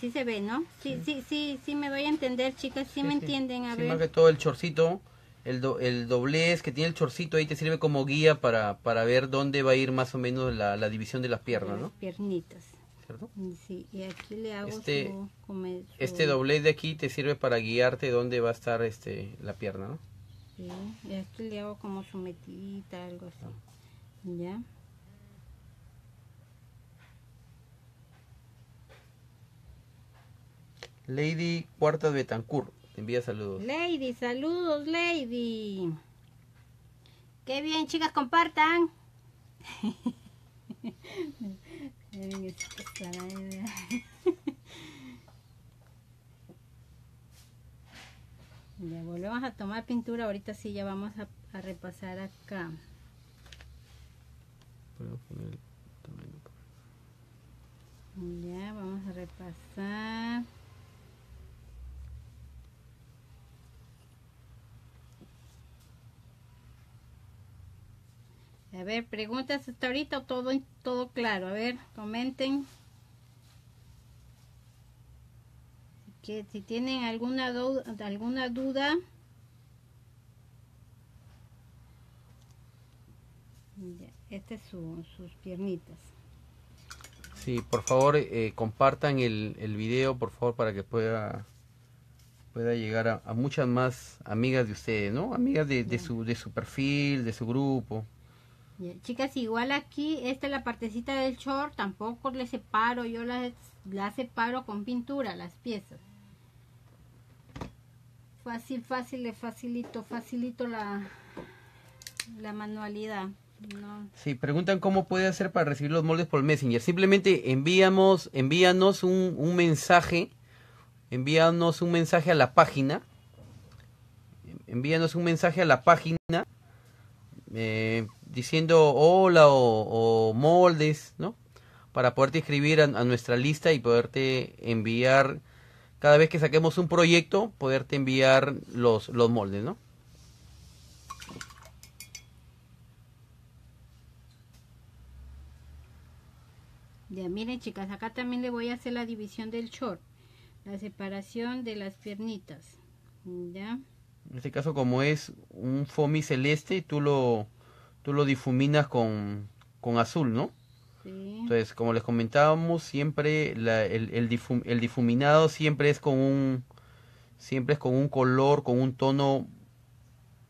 Sí se ve, ¿no? Sí, sí, sí, sí, sí me doy a entender, chicas, sí, sí me sí. entienden. A sí, ver. Más que todo el chorcito, el, do, el doblez que tiene el chorcito ahí te sirve como guía para, para ver dónde va a ir más o menos la, la división de las piernas, de las ¿no? piernitas. ¿Cierto? Sí, y aquí le hago este, su, su... este doblez de aquí te sirve para guiarte dónde va a estar este la pierna, ¿no? Sí, y aquí le hago como su metidita, algo así. No. Ya. Lady Cuartas Betancourt, te envía saludos. Lady, saludos, Lady. Qué bien, chicas, compartan. Ya volvemos a tomar pintura. Ahorita sí ya vamos a, a repasar acá. Ya vamos a repasar. A ver, preguntas hasta ahorita, todo, todo claro. A ver, comenten. Que, si tienen alguna, do, alguna duda. Este es su, sus piernitas. Sí, por favor, eh, compartan el, el video, por favor, para que pueda pueda llegar a, a muchas más amigas de ustedes, ¿no? Amigas de, de, su, de su perfil, de su grupo. Yeah. Chicas, igual aquí, esta es la partecita del short, tampoco le separo, yo la, la separo con pintura, las piezas. Fácil, fácil, le facilito, facilito la, la manualidad. No. Sí, preguntan cómo puede hacer para recibir los moldes por el Messenger. Simplemente enviamos, envíanos un, un mensaje, envíanos un mensaje a la página, envíanos un mensaje a la página eh, diciendo hola o, o moldes, ¿no? Para poderte inscribir a, a nuestra lista y poderte enviar, cada vez que saquemos un proyecto, poderte enviar los, los moldes, ¿no? Ya, miren chicas, acá también le voy a hacer la división del short, la separación de las piernitas, ¿ya? En este caso, como es un foamy celeste, tú lo, tú lo difuminas con, con azul, ¿no? Sí. Entonces, como les comentábamos, siempre la, el, el, difum, el difuminado siempre es con un siempre es con un color, con un tono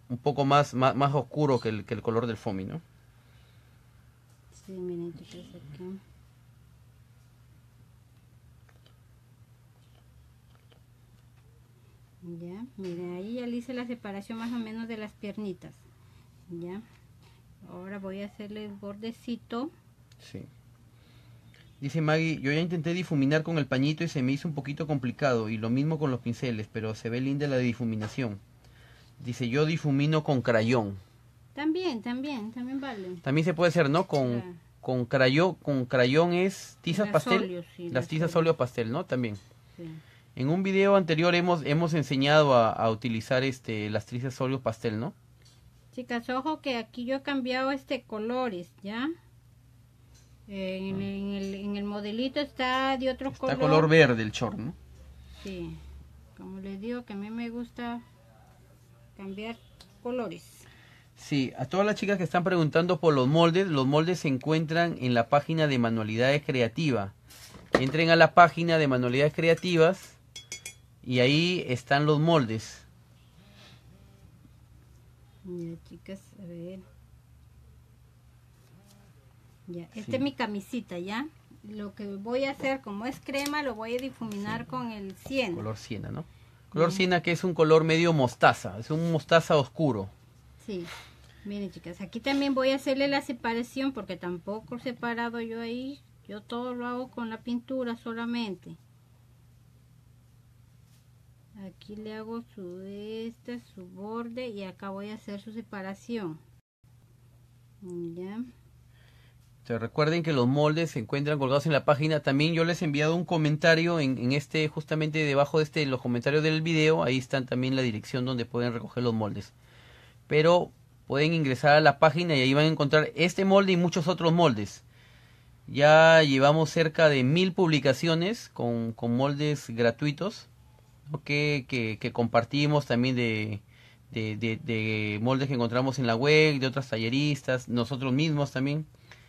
un poco más, más, más oscuro que el, que el color del foamy, ¿no? Sí, miren chicas, aquí. Ya, miren, ahí ya le hice la separación más o menos de las piernitas, ya. Ahora voy a hacerle el bordecito. Sí. Dice Maggie, yo ya intenté difuminar con el pañito y se me hizo un poquito complicado, y lo mismo con los pinceles, pero se ve linda la difuminación. Dice, yo difumino con crayón. También, también, también vale. También se puede hacer, ¿no? Con, ah. con, crayón, con crayón es tizas pastel, óleo, sí, las tizas óleo pastel, ¿no? También. Sí. En un video anterior hemos, hemos enseñado a, a utilizar este, las tizas óleo pastel, ¿no? Chicas, ojo que aquí yo he cambiado este colores, ¿ya? Eh, en, en, el, en el modelito está de otro está color. Está color verde el short, ¿no? Sí. Como les digo, que a mí me gusta cambiar colores. Sí, a todas las chicas que están preguntando por los moldes, los moldes se encuentran en la página de Manualidades Creativas. Entren a la página de Manualidades Creativas. Y ahí están los moldes. Ya, chicas, a ver. Ya, sí. Esta es mi camisita, ¿ya? Lo que voy a hacer, como es crema, lo voy a difuminar sí. con el siena. Color siena, ¿no? Color sí. siena, que es un color medio mostaza. Es un mostaza oscuro. Sí. Miren, chicas, aquí también voy a hacerle la separación, porque tampoco he separado yo ahí. Yo todo lo hago con la pintura solamente. Aquí le hago su este, su borde, y acá voy a hacer su separación. Ya. Entonces, recuerden que los moldes se encuentran colgados en la página. También yo les he enviado un comentario en, en este, justamente debajo de este, los comentarios del video. Ahí están también la dirección donde pueden recoger los moldes. Pero pueden ingresar a la página y ahí van a encontrar este molde y muchos otros moldes. Ya llevamos cerca de mil publicaciones con, con moldes gratuitos. Que, que, que compartimos también de, de, de, de moldes que encontramos en la web, de otras talleristas, nosotros mismos también.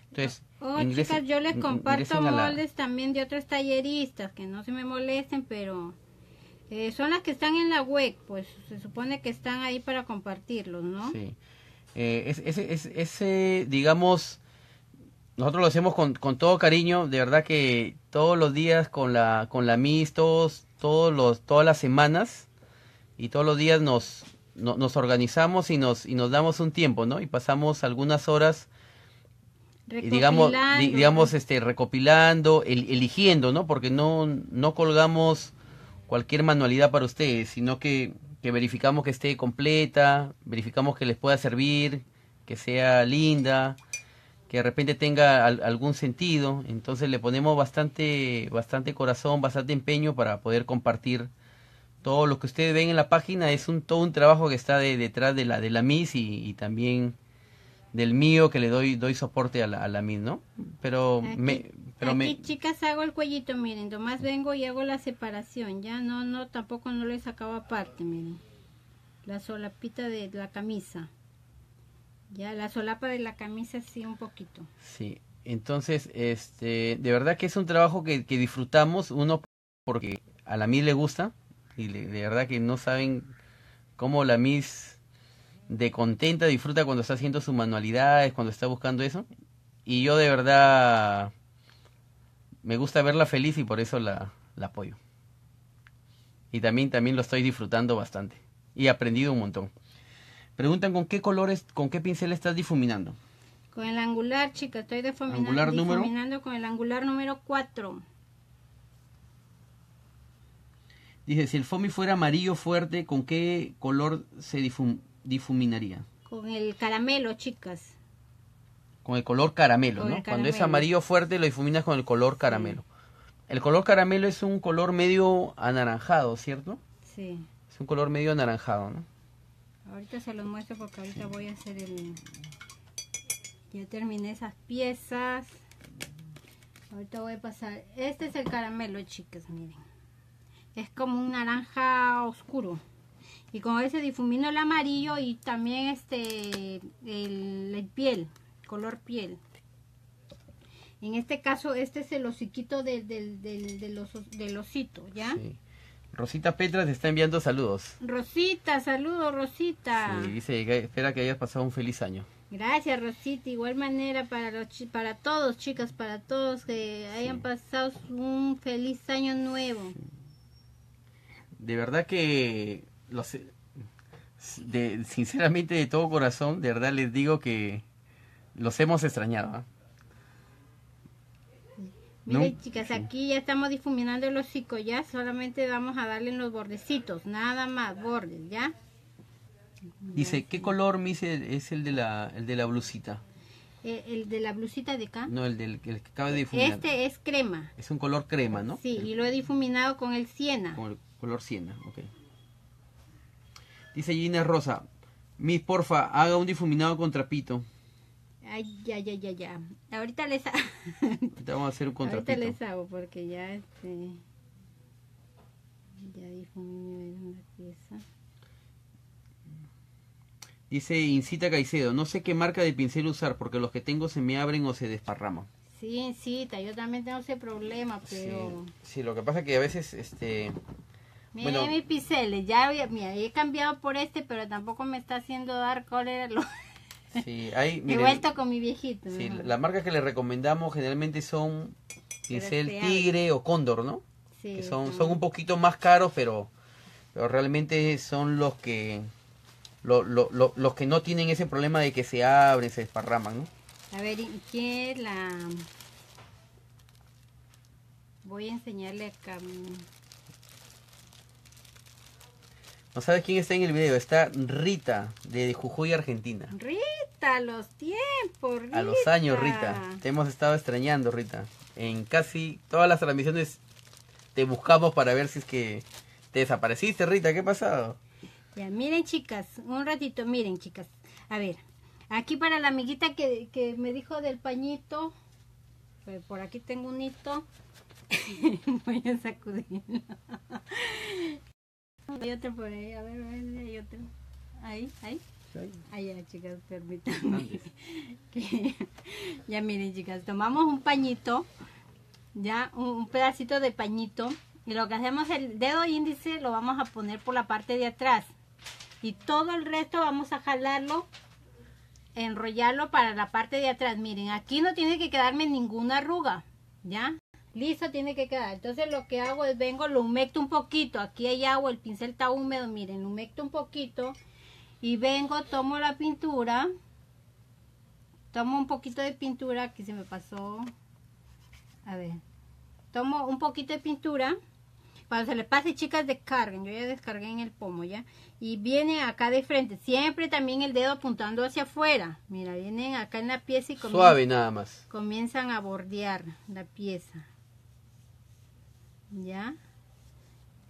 Entonces, oh, ingresen, chicas, yo les comparto moldes la... también de otras talleristas, que no se me molesten, pero eh, son las que están en la web, pues se supone que están ahí para compartirlos, ¿no? Sí. Eh, ese, ese, ese, ese, digamos... Nosotros lo hacemos con, con todo cariño, de verdad que todos los días con la con la Miss, todos, todos los, todas las semanas y todos los días nos, no, nos organizamos y nos y nos damos un tiempo, ¿no? Y pasamos algunas horas, digamos, di, digamos este, recopilando, el, eligiendo, ¿no? Porque no, no colgamos cualquier manualidad para ustedes, sino que, que verificamos que esté completa, verificamos que les pueda servir, que sea linda, que de repente tenga al, algún sentido. Entonces le ponemos bastante bastante corazón, bastante empeño para poder compartir todo lo que ustedes ven en la página. Es un todo un trabajo que está de, detrás de la de la Miss y, y también del mío, que le doy doy soporte a la, a la Miss, ¿no? Pero aquí, me pero aquí me... chicas, hago el cuellito, miren, nomás vengo y hago la separación, ya no no tampoco no le sacaba aparte, miren, la solapita de la camisa. Ya, la solapa de la camisa sí, un poquito. Sí, entonces, este, de verdad que es un trabajo que, que disfrutamos, uno porque a la Miss le gusta, Y de verdad que no saben cómo la Miss de contenta disfruta cuando está haciendo sus manualidades, cuando está buscando eso. Y yo de verdad me gusta verla feliz y por eso la, la apoyo. Y también, también lo estoy disfrutando bastante. Y he aprendido un montón. Preguntan con qué colores, con qué pincel estás difuminando. Con el angular, chica, estoy angular difuminando número... con el angular número cuatro. Dice, si el foamy fuera amarillo fuerte, ¿con qué color se difum difuminaría? Con el caramelo, chicas. Con el color caramelo, con ¿no? Caramelo. Cuando es amarillo fuerte lo difuminas con el color caramelo. Sí. El color caramelo es un color medio anaranjado, ¿cierto? Sí. Es un color medio anaranjado, ¿no? Ahorita se los muestro porque ahorita sí. voy a hacer el... Ya terminé esas piezas. Ahorita voy a pasar... Este es el caramelo, chicas, miren. Es como un naranja oscuro. Y con ese difumino el amarillo y también este el, el piel, color piel. En este caso, este es el hociquito del de, de, de los, del osito, ¿ya? Sí. Rosita Petra te está enviando saludos. Rosita, saludos, Rosita. Sí, dice que espera que hayas pasado un feliz año. Gracias, Rosita. Igual manera para los, para todos, chicas, para todos que sí. hayan pasado un feliz año nuevo. Sí. De verdad que, los, de, sinceramente, de todo corazón, de verdad les digo que los hemos extrañado. ¿eh? Miren, ¿no? chicas, sí. aquí ya estamos difuminando el hocico, ya solamente vamos a darle en los bordecitos, nada más, bordes, ¿ya? Dice, ¿qué color, Miss, es el de la, el de la blusita? El, el de la blusita de acá. No, el, del, el que acaba de difuminar. Este es crema. Es un color crema, ¿no? Sí, el, y lo he difuminado con el siena. Con el, color siena, ok. Dice Gina Rosa, Miss, porfa, haga un difuminado con trapito. Ay, ya, ya, ya, ya. Ahorita les hago. Ahorita vamos a hacer un contrapito. Ahorita les hago porque ya este... Ya difuminé una pieza. Dice Incita Caicedo, no sé qué marca de pincel usar porque los que tengo se me abren o se desparraman. Sí, Incita, yo también tengo ese problema, pero... Sí, sí, lo que pasa es que a veces este... Miren bueno, mis pinceles, ya mira, he cambiado por este, pero tampoco me está haciendo dar cólera. Lo... Sí, hay, miren, he vuelto con mi viejito. Sí, ¿no? Las marcas que les recomendamos generalmente son pincel Tigre o Cóndor, ¿no? Sí. Que son, son un poquito más caros, pero, pero realmente son los que lo, lo, lo, los que no tienen ese problema de que se abren, se desparraman, ¿no? A ver, ¿qué es la...? Voy a enseñarle acá... No sabes quién está en el video, está Rita, de Jujuy, Argentina. Rita, a los tiempos, Rita. A los años, Rita. Te hemos estado extrañando, Rita. En casi todas las transmisiones te buscamos para ver si es que te desapareciste, Rita. ¿Qué ha pasado? Ya, miren, chicas, un ratito, miren, chicas. A ver, aquí para la amiguita que, que me dijo del pañito, pues por aquí tengo un hito. Voy a sacudirlo. Hay otro por ahí, a ver, a ver, hay otro. Ahí, ahí. Allá, chicas, permítanme. Que, ya miren, chicas, tomamos un pañito, ya, un, un pedacito de pañito, y lo que hacemos el dedo índice lo vamos a poner por la parte de atrás. Y todo el resto vamos a jalarlo, enrollarlo para la parte de atrás. Miren, aquí no tiene que quedarme ninguna arruga, ¿ya? Listo tiene que quedar. Entonces lo que hago es vengo, lo humecto un poquito. Aquí hay agua, el pincel está húmedo, miren, lo humecto un poquito. Y vengo, tomo la pintura. Tomo un poquito de pintura, aquí se me pasó. A ver. Tomo un poquito de pintura. Cuando se les pase, chicas, descarguen. Yo ya descargué en el pomo, ¿ya? Y vienen acá de frente. Siempre también el dedo apuntando hacia afuera. Mira, vienen acá en la pieza y comienzan, suave nada más. Comienzan a bordear la pieza. Ya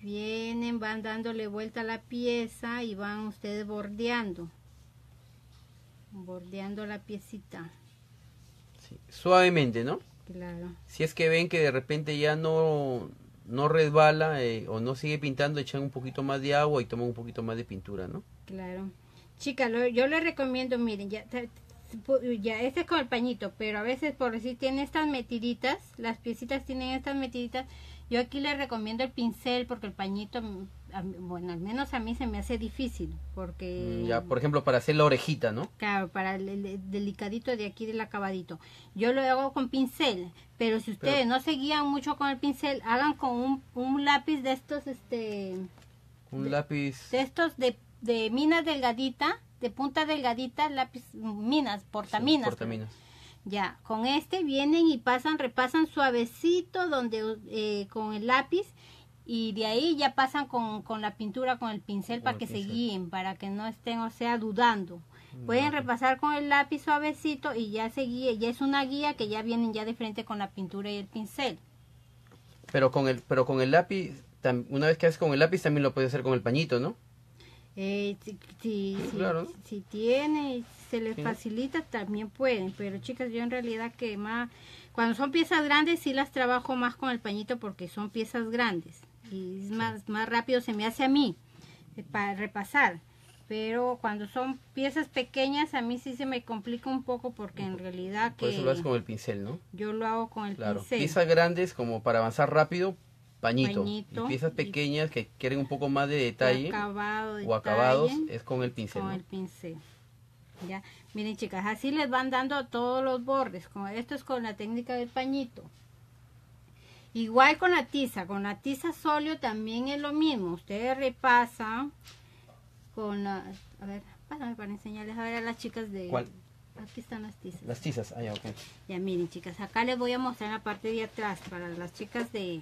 vienen, van dándole vuelta a la pieza y van ustedes bordeando bordeando la piecita, sí, suavemente, ¿no? Claro. Si es que ven que de repente ya no no resbala eh, o no sigue pintando, echan un poquito más de agua y toman un poquito más de pintura, ¿no? Claro, chicas, yo les recomiendo, miren, ya Ya, este es con el pañito, pero a veces por decir tiene estas metiditas, las piecitas tienen estas metiditas. Yo aquí les recomiendo el pincel porque el pañito a, bueno, al menos a mí se me hace difícil porque... Ya, por ejemplo, para hacer la orejita, ¿no? Claro, para el, el delicadito de aquí del acabadito. Yo lo hago con pincel, pero si ustedes pero... no se guían mucho con el pincel, hagan con un, un lápiz de estos, este... Un de, lápiz... De estos de, de minas delgadita, de punta delgadita, lápiz, minas, portaminas. Sí, portaminas. Ya, con este vienen y pasan, repasan suavecito donde eh, con el lápiz y de ahí ya pasan con, con la pintura, con el pincel, para que se guíen, para que no estén, o sea, dudando. Pueden repasar con el lápiz suavecito y ya se guíe, ya es una guía que ya vienen ya de frente con la pintura y el pincel. Pero con el, pero con el lápiz, una vez que haces con el lápiz también lo puedes hacer con el pañito, ¿no? Eh, si, si, claro. si, si tiene y se les ¿Tiene? facilita también pueden, pero chicas, yo en realidad que más cuando son piezas grandes sí las trabajo más con el pañito porque son piezas grandes y es sí. más, más rápido se me hace a mí para repasar, pero cuando son piezas pequeñas a mí sí se me complica un poco porque en realidad que... Por eso lo haces con el pincel, ¿no? Yo lo hago con el claro. pincel. Piezas grandes como para avanzar rápido, pañito, pañito y piezas pequeñas y que quieren un poco más de detalle acabado, o acabados detalle, es con el pincel, con ¿no? el pincel. Ya, miren chicas, así les van dando todos los bordes, como esto es con la técnica del pañito. Igual con la tiza, con la tiza sóleo también es lo mismo, ustedes repasan con la, a ver, párame para enseñarles a ver a las chicas de... ¿Cuál? Aquí están las tizas. Las tizas, ah, ya, ok. Ya miren chicas, acá les voy a mostrar la parte de atrás para las chicas de...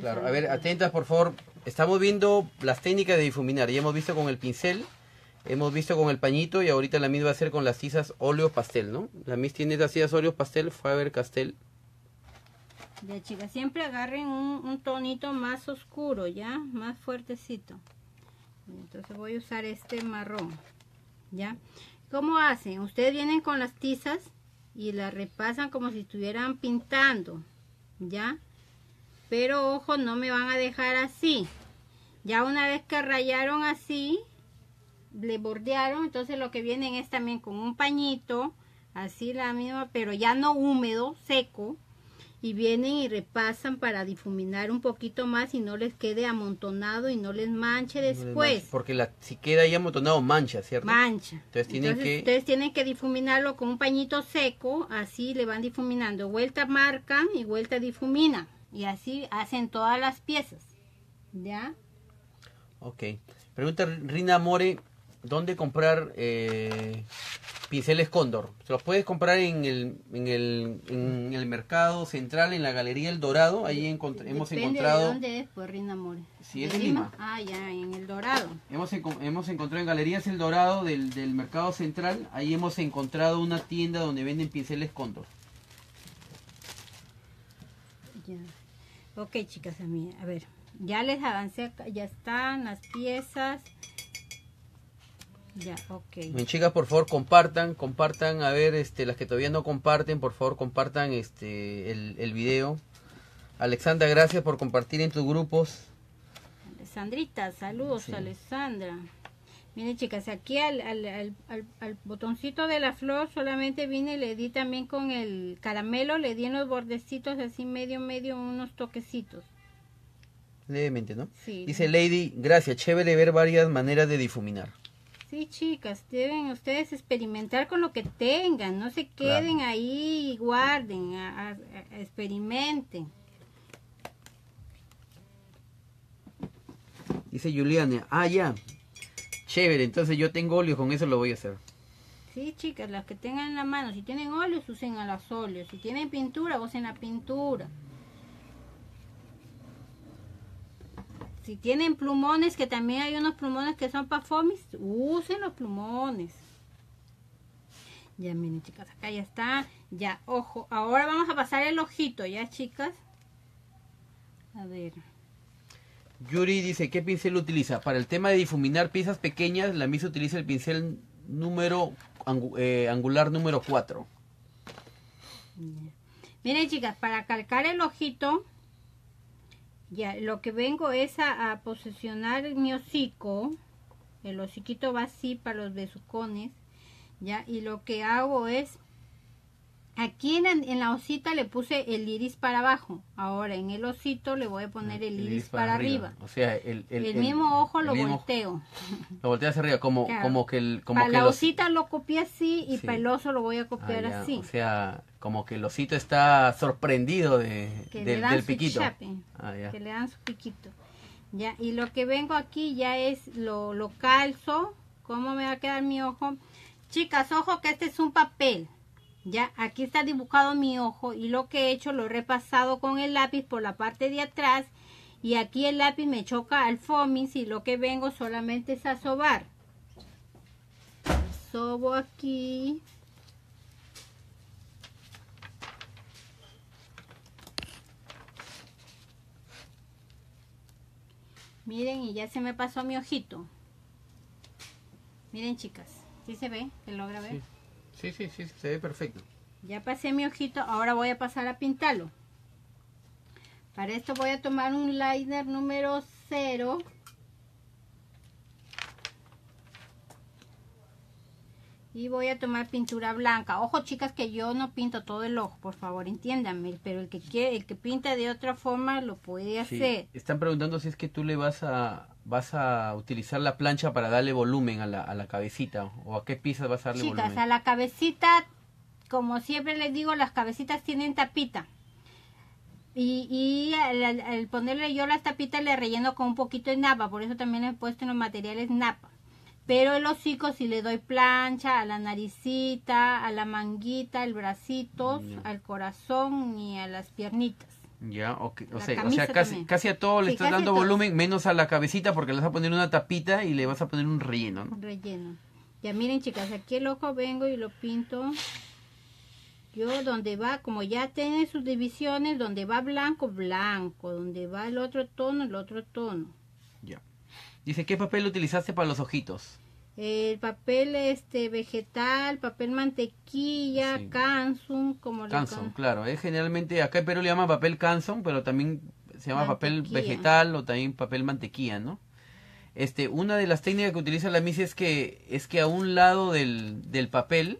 Claro, a ver, atentas por favor. Estamos viendo las técnicas de difuminar. Ya hemos visto con el pincel, hemos visto con el pañito y ahorita la Miss va a hacer con las tizas óleo pastel, ¿no? La Miss tiene las tizas óleo pastel, Faber Castell. Ya chicas, siempre agarren un, un tonito más oscuro, ya, más fuertecito. Entonces voy a usar este marrón, ¿ya? ¿Cómo hacen? Ustedes vienen con las tizas y las repasan como si estuvieran pintando, ¿ya? Pero ojo, no me van a dejar así. Ya una vez que rayaron así, le bordearon, entonces lo que vienen es también con un pañito, así la misma, pero ya no húmedo, seco. Y vienen y repasan para difuminar un poquito más y no les quede amontonado y no les manche después. No les manche, porque la, si queda ahí amontonado mancha, ¿cierto? Mancha. Entonces, tienen, entonces que... ustedes tienen que difuminarlo con un pañito seco, así le van difuminando. Vuelta marcan y vuelta difuminan. Y así hacen todas las piezas, ¿ya? Ok. Pregunta Rina More, ¿dónde comprar eh, pinceles Cóndor? ¿Se los puedes comprar en el, en, el, en el mercado central, en la Galería El Dorado? Ahí encont hemos encontrado... ¿De dónde es, pues, Rina More? Si es de Lima. Lima. Ah, ya, en El Dorado. Hemos, en hemos encontrado en Galerías El Dorado del, del mercado central, ahí hemos encontrado una tienda donde venden pinceles Cóndor. Ya. Ok chicas, a, mí, a ver, ya les avancé, ya están las piezas. Ya, ok. Bien, chicas, por favor compartan, compartan, a ver, este, las que todavía no comparten, por favor compartan este el, el video. Alexandra, gracias por compartir en tus grupos. Alexandrita, saludos, sí. Alexandra. Miren chicas, aquí al, al, al, al, al botoncito de la flor solamente vine y le di también con el caramelo, le di en los bordecitos así medio, medio, unos toquecitos. Levemente, ¿no? Sí. Dice Lady, gracias, chévere ver varias maneras de difuminar. Sí chicas, deben ustedes experimentar con lo que tengan, no se queden claro. ahí y guarden, a, a, a, experimenten. Dice Juliana, ah ya. Chévere, entonces yo tengo óleo, con eso lo voy a hacer. Sí, chicas, las que tengan en la mano, si tienen óleos, usen a las óleos. Si tienen pintura, usen la pintura. Si tienen plumones, que también hay unos plumones que son para foamies, usen los plumones. Ya, miren, chicas, acá ya está. Ya, ojo, ahora vamos a pasar el ojito, ¿ya, chicas? A ver... Yuri dice, ¿qué pincel utiliza? Para el tema de difuminar piezas pequeñas, la Miss utiliza el pincel número angu, eh, angular número cuatro. Miren chicas, para calcar el ojito, ya lo que vengo es a, a posicionar mi hocico. El hociquito va así para los besucones. Ya, y lo que hago es Aquí en, en la osita le puse el iris para abajo. Ahora en el osito le voy a poner el, el iris, iris para, para arriba. arriba. O sea, el, el, el mismo el, ojo lo mismo, volteo. Lo volteo hacia arriba, como, claro. como que el... Como para que la los... osita lo copié así y sí. para el oso lo voy a copiar ah, así. O sea, como que el osito está sorprendido de, que de, le dan del piquito. Chape, ah, ya. Que le dan su piquito. Ya, y lo que vengo aquí ya es lo, lo calzo. ¿Cómo me va a quedar mi ojo? Chicas, ojo que este es un papel. Ya, aquí está dibujado mi ojo y lo que he hecho lo he repasado con el lápiz por la parte de atrás y aquí el lápiz me choca al foamy y lo que vengo solamente es a sobar. Sobo aquí. Miren, y ya se me pasó mi ojito. Miren, chicas, ¿sí se ve? ¿Se logra ver? Sí. Sí, sí, sí, se ve perfecto. Ya pasé mi ojito, ahora voy a pasar a pintarlo. Para esto voy a tomar un liner número cero. Y voy a tomar pintura blanca. Ojo, chicas, que yo no pinto todo el ojo, por favor, entiéndanme. Pero el que quiere, el que pinta de otra forma lo puede hacer. Sí. Están preguntando si es que tú le vas a... vas a utilizar la plancha para darle volumen a la, a la cabecita, o a qué piezas vas a darle, chicas, volumen. Chicas, a la cabecita, como siempre les digo, las cabecitas tienen tapita y, y al, al ponerle yo las tapitas le relleno con un poquito de napa, por eso también le he puesto en los materiales napa. Pero el hocico si le doy plancha, a la naricita, a la manguita, al bracito, no. al corazón y a las piernitas. Ya, okay. o, sea, o sea, casi, también. casi a todo le sí, estás dando volumen, menos a la cabecita porque le vas a poner una tapita y le vas a poner un relleno, ¿no? Relleno. Ya miren, chicas, aquí el ojo vengo y lo pinto. Yo donde va, como ya tiene sus divisiones, donde va blanco, blanco, donde va el otro tono, el otro tono. Ya. Dice, ¿qué papel utilizaste para los ojitos? El papel este vegetal, papel mantequilla, sí. Canson, como lo Canson, claro, es generalmente acá en Perú le llaman papel Canson, pero también se llama papel vegetal o también papel mantequilla, ¿no? Este, una de las técnicas que utiliza la Miss es que es que a un lado del, del papel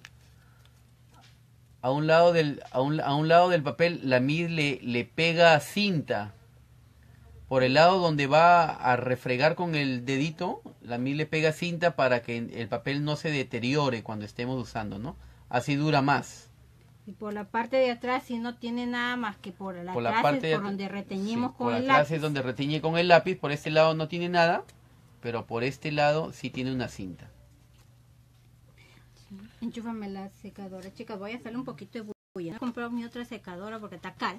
a un lado del a un, a un lado del papel la Miss le le pega cinta. Por el lado donde va a refregar con el dedito, la Miss le pega cinta para que el papel no se deteriore cuando estemos usando, ¿no? Así dura más. Y por la parte de atrás, si no tiene nada más que por la, por la parte es por de donde reteñimos sí, con por el lápiz. Por atrás es donde retiñe con el lápiz, por este lado no tiene nada, pero por este lado sí tiene una cinta. Enchúfame la secadora, chicas, voy a hacerle un poquito de bulla. He comprado mi otra secadora porque está cara.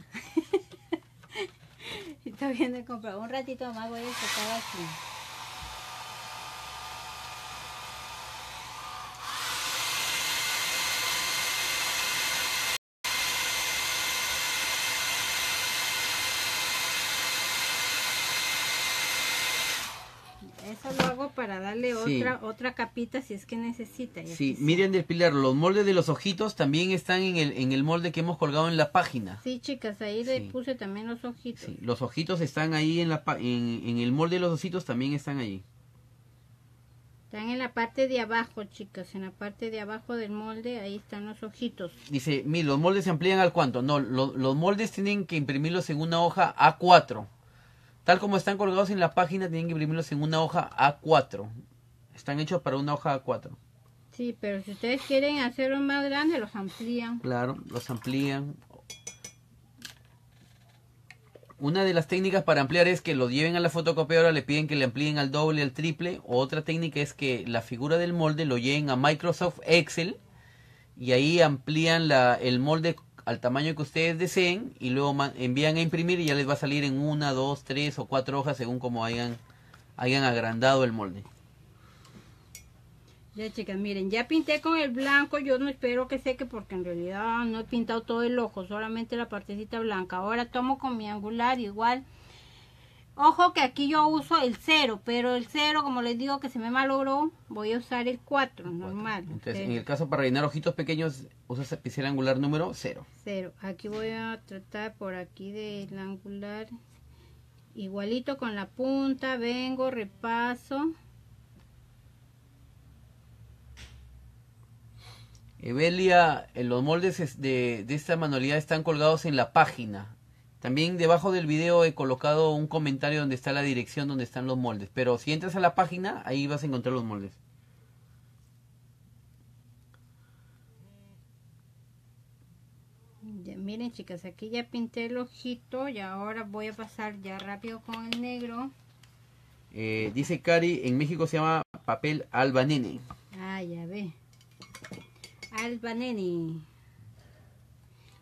Está bien de comprar. Un ratito más voy a sacar aquí. Eso lo hago para darle sí. otra otra capita si es que necesita. Sí, miren del Pilar, los moldes de los ojitos también están en el, en el molde que hemos colgado en la página. Sí, chicas, ahí sí. le puse también los ojitos. Sí, los ojitos están ahí en la en, en el molde de los ositos también están ahí. Están en la parte de abajo, chicas, en la parte de abajo del molde, ahí están los ojitos. Dice, mire, los moldes se amplían al cuánto. No, lo, los moldes tienen que imprimirlos en una hoja A cuatro. Tal como están colgados en la página, tienen que imprimirlos en una hoja A cuatro. Están hechos para una hoja A cuatro. Sí, pero si ustedes quieren hacerlo más grande, los amplían. Claro, los amplían. Una de las técnicas para ampliar es que lo lleven a la fotocopiadora, le piden que le amplíen al doble, al triple. Otra técnica es que la figura del molde lo lleven a Microsoft Excel y ahí amplían la, el molde al tamaño que ustedes deseen y luego envían a imprimir y ya les va a salir en una, dos, tres o cuatro hojas según como hayan, hayan agrandado el molde. Ya, chicas, miren, ya pinté con el blanco, yo no espero que seque porque en realidad no he pintado todo el ojo, solamente la partecita blanca. Ahora tomo con mi angular igual. Ojo que aquí yo uso el cero, pero el cero, como les digo que se me malogró, voy a usar el cuatro, normal. Entonces, pero en el caso para rellenar ojitos pequeños, usas el pincel angular número cero. cero. Aquí voy a tratar por aquí del angular, igualito con la punta, vengo, repaso. Evelia, los moldes de, de esta manualidad están colgados en la página. También debajo del video he colocado un comentario donde está la dirección donde están los moldes. Pero si entras a la página, ahí vas a encontrar los moldes. Ya, miren chicas, aquí ya pinté el ojito y ahora voy a pasar ya rápido con el negro. Eh, dice Cari, en México se llama papel albanene. Ah, ya ve. Albanene.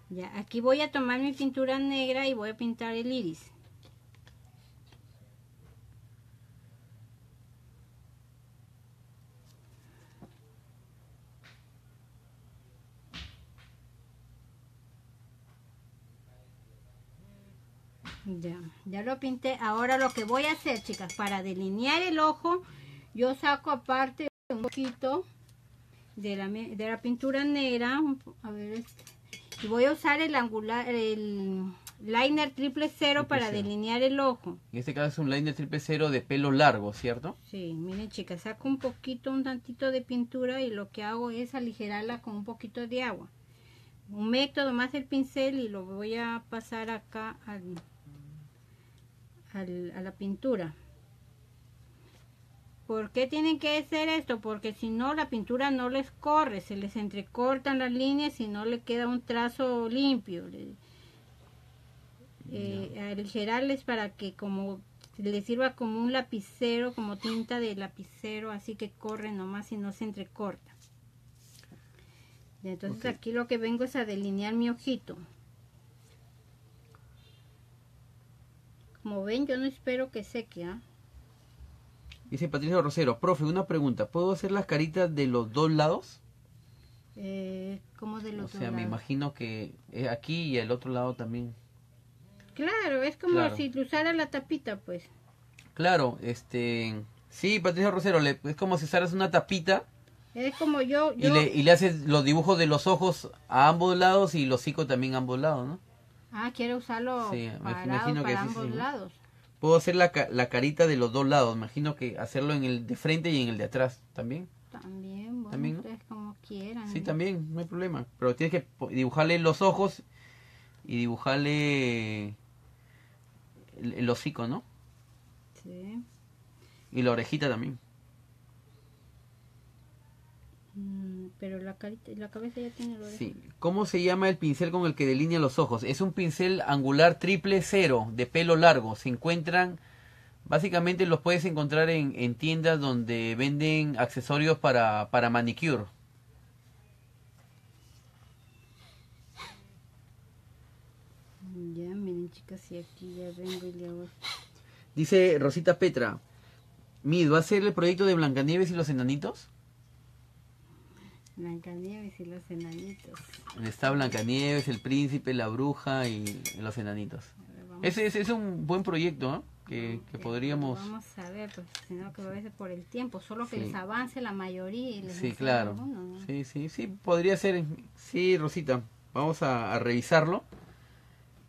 Ya, aquí voy a tomar mi pintura negra y voy a pintar el iris. Ya, ya lo pinté. Ahora lo que voy a hacer, chicas, para delinear el ojo, yo saco aparte un poquito de la, de la pintura negra. A ver, y voy a usar el angular, el liner triple cero para cero. delinear el ojo. En este caso es un liner triple cero de pelo largo, ¿cierto? Sí, miren chicas, saco un poquito, un tantito de pintura y lo que hago es aligerarla con un poquito de agua. Un método más el pincel y lo voy a pasar acá al... a la pintura. ¿Por qué tienen que hacer esto? Porque si no la pintura no les corre, se les entrecortan las líneas y no le queda un trazo limpio. Eh, no. Aligerarles para que como les sirva como un lapicero, como tinta de lapicero, así que corre nomás y no se entrecorta. Y entonces okay. Aquí lo que vengo es a delinear mi ojito. Como ven, yo no espero que seque, ¿eh? Dice Patricia Rosero, profe, una pregunta, ¿puedo hacer las caritas de los dos lados? Eh, ¿Cómo de los dos lados? O sea, me imagino que es aquí y el otro lado también. Claro, es como claro. si usara la tapita, pues. Claro, este... Sí, Patricia Rosero, le, es como si usaras una tapita. Es como yo... yo... Y, le, y le haces los dibujos de los ojos a ambos lados y los hocico también a ambos lados, ¿no? Ah, quiero usarlo sí, parado, imagino para que ambos sí, sí. lados. Puedo hacer la, la carita de los dos lados. Imagino que hacerlo en el de frente y en el de atrás. ¿También? También, bueno, ¿También, ustedes no? como quieran. Sí, ¿no? también, no hay problema. Pero tienes que dibujarle los ojos y dibujarle el, el hocico, ¿no? Sí. Y la orejita también. Pero la, carita, la cabeza ya tiene el orejo. Sí. ¿Cómo se llama el pincel con el que delinea los ojos? Es un pincel angular triple cero de pelo largo. Se encuentran, básicamente los puedes encontrar en, en tiendas donde venden accesorios para, para manicure. Ya miren chicas, y aquí ya vengo y le hago. Dice Rosita Petra, Mid, ¿va a ser el proyecto de Blancanieves y los enanitos? Blancanieves y los enanitos. Está Blancanieves, el príncipe, la bruja y los enanitos. Ver, ese, ese es un buen proyecto, ¿no? Que, que podríamos... Vamos a ver, pues, sino que a veces por el tiempo, solo que sí. les avance la mayoría. Y les sí, claro. Alguno, ¿no? Sí, sí, sí, podría ser. Sí, Rosita, vamos a, a revisarlo.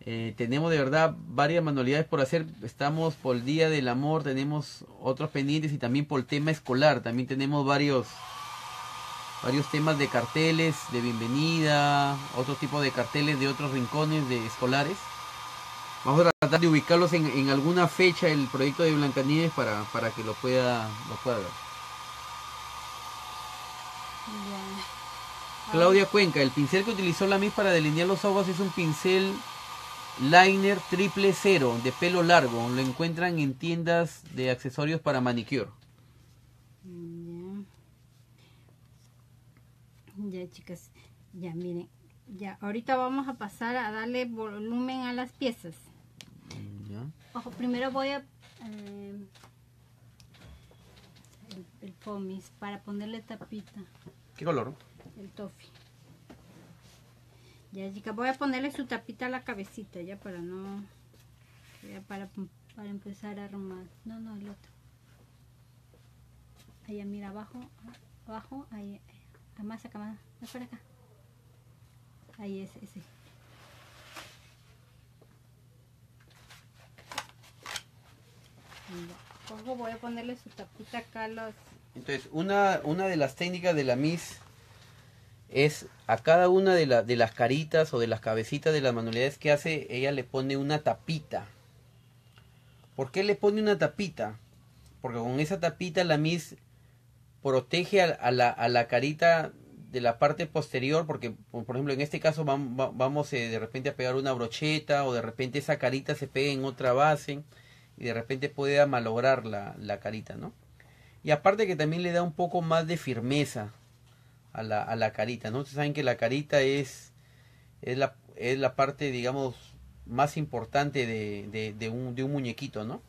Eh, tenemos de verdad varias manualidades por hacer. Estamos por el Día del Amor, tenemos otros pendientes y también por el tema escolar. También tenemos varios... Varios temas de carteles, de bienvenida, otro tipo de carteles de otros rincones de escolares. Vamos a tratar de ubicarlos en, en alguna fecha el proyecto de Blancanieves para, para que lo pueda, lo pueda ver. Bien. Claudia Cuenca, el pincel que utilizó la Miss para delinear los ojos es un pincel liner triple cero de pelo largo. Lo encuentran en tiendas de accesorios para manicure. Ya chicas, ya miren, ya ahorita vamos a pasar a darle volumen a las piezas. ¿Ya? Ojo, primero voy a eh, el, el foamy para ponerle tapita. ¿Qué color? El toffee. Ya chicas, voy a ponerle su tapita a la cabecita ya para no, ya para, para empezar a armar. No, no, el otro. Allá mira, abajo, abajo, ahí. Más acá, más, más para acá. Ahí es, ese. Pongo, voy a ponerle su tapita acá a los... Entonces, una, una de las técnicas de la Miss es a cada una de, la, de las caritas o de las cabecitas de las manualidades que hace, ella le pone una tapita. ¿Por qué le pone una tapita? Porque con esa tapita la Miss protege a, a, la, a la carita de la parte posterior, porque por ejemplo en este caso vamos, vamos eh, de repente a pegar una brocheta, o de repente esa carita se pega en otra base y de repente puede malograr la, la carita, ¿no? Y aparte que también le da un poco más de firmeza a la, a la carita, ¿no? Ustedes saben que la carita es, es, la, es la parte, digamos, más importante de, de, de, un, de un muñequito, ¿no?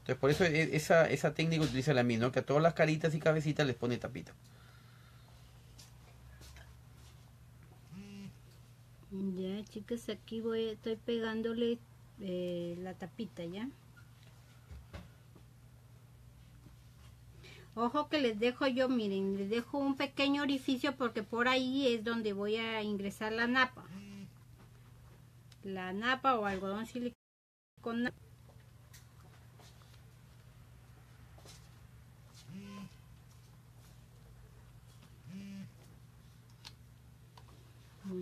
Entonces por eso es, esa, esa técnica utiliza la misma, ¿no? Que a todas las caritas y cabecitas les pone tapita. Ya, chicas, aquí voy, estoy pegándole eh, la tapita, ¿ya? Ojo que les dejo yo, miren, les dejo un pequeño orificio porque por ahí es donde voy a ingresar la napa. La napa o algodón silicona.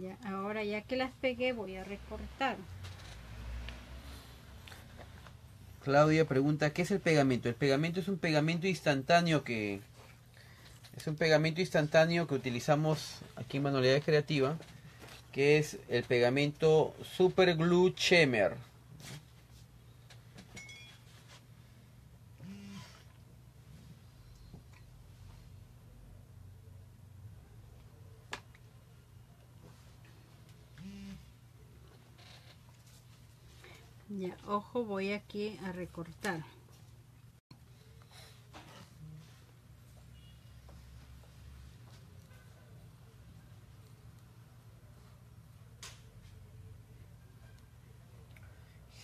Ya, ahora ya que las pegué voy a recortar. Claudia pregunta, ¿qué es el pegamento? El pegamento es un pegamento instantáneo que es un pegamento instantáneo que utilizamos aquí en Manualidades Creativas, que es el pegamento Super Glue Shimmer. Ya, ojo, voy aquí a recortar.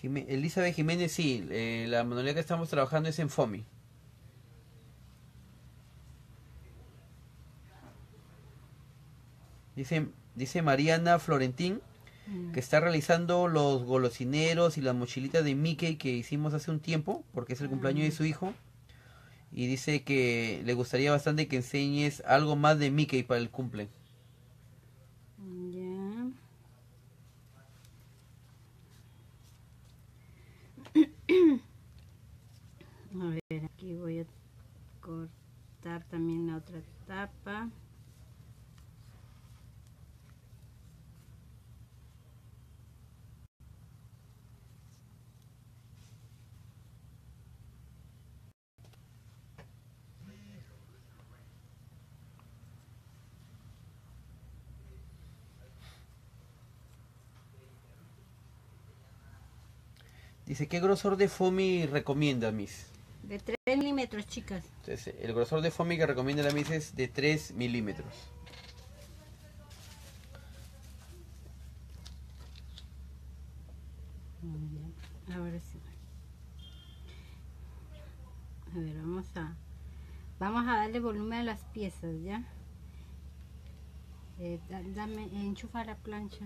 Jimé- Elizabeth Jiménez, sí, eh, la manualidad que estamos trabajando es en foamy. Dice, dice Mariana Florentín que está realizando los golosineros y las mochilitas de Mickey que hicimos hace un tiempo, porque es el cumpleaños de su hijo, y dice que le gustaría bastante que enseñes algo más de Mickey para el cumple. Ya. A ver, aquí voy a cortar también la otra tapa. Dice, ¿qué grosor de foamy recomienda, Miss? De tres milímetros, chicas. Entonces, el grosor de foamy que recomienda la Miss es de tres milímetros. Ahora sí. A ver, vamos a... Vamos a darle volumen a las piezas, ¿ya? Eh, dame, enchufa la plancha.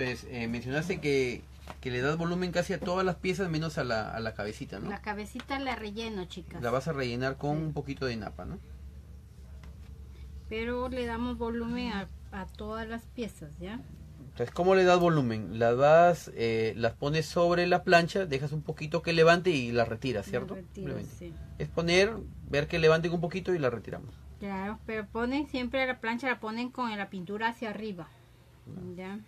Entonces, eh, mencionaste que, que le das volumen casi a todas las piezas menos a la, a la cabecita, ¿no? La cabecita la relleno, chicas. La vas a rellenar con sí. un poquito de napa, ¿no? Pero le damos volumen a, a todas las piezas, ¿ya? Entonces, ¿cómo le das volumen? Las vas, eh, las pones sobre la plancha, dejas un poquito que levante y las retiras, ¿cierto? La retiro, sí. Es poner, ver que levanten un poquito y la retiramos. Claro, pero ponen siempre la plancha, la ponen con la pintura hacia arriba, no. ¿ya?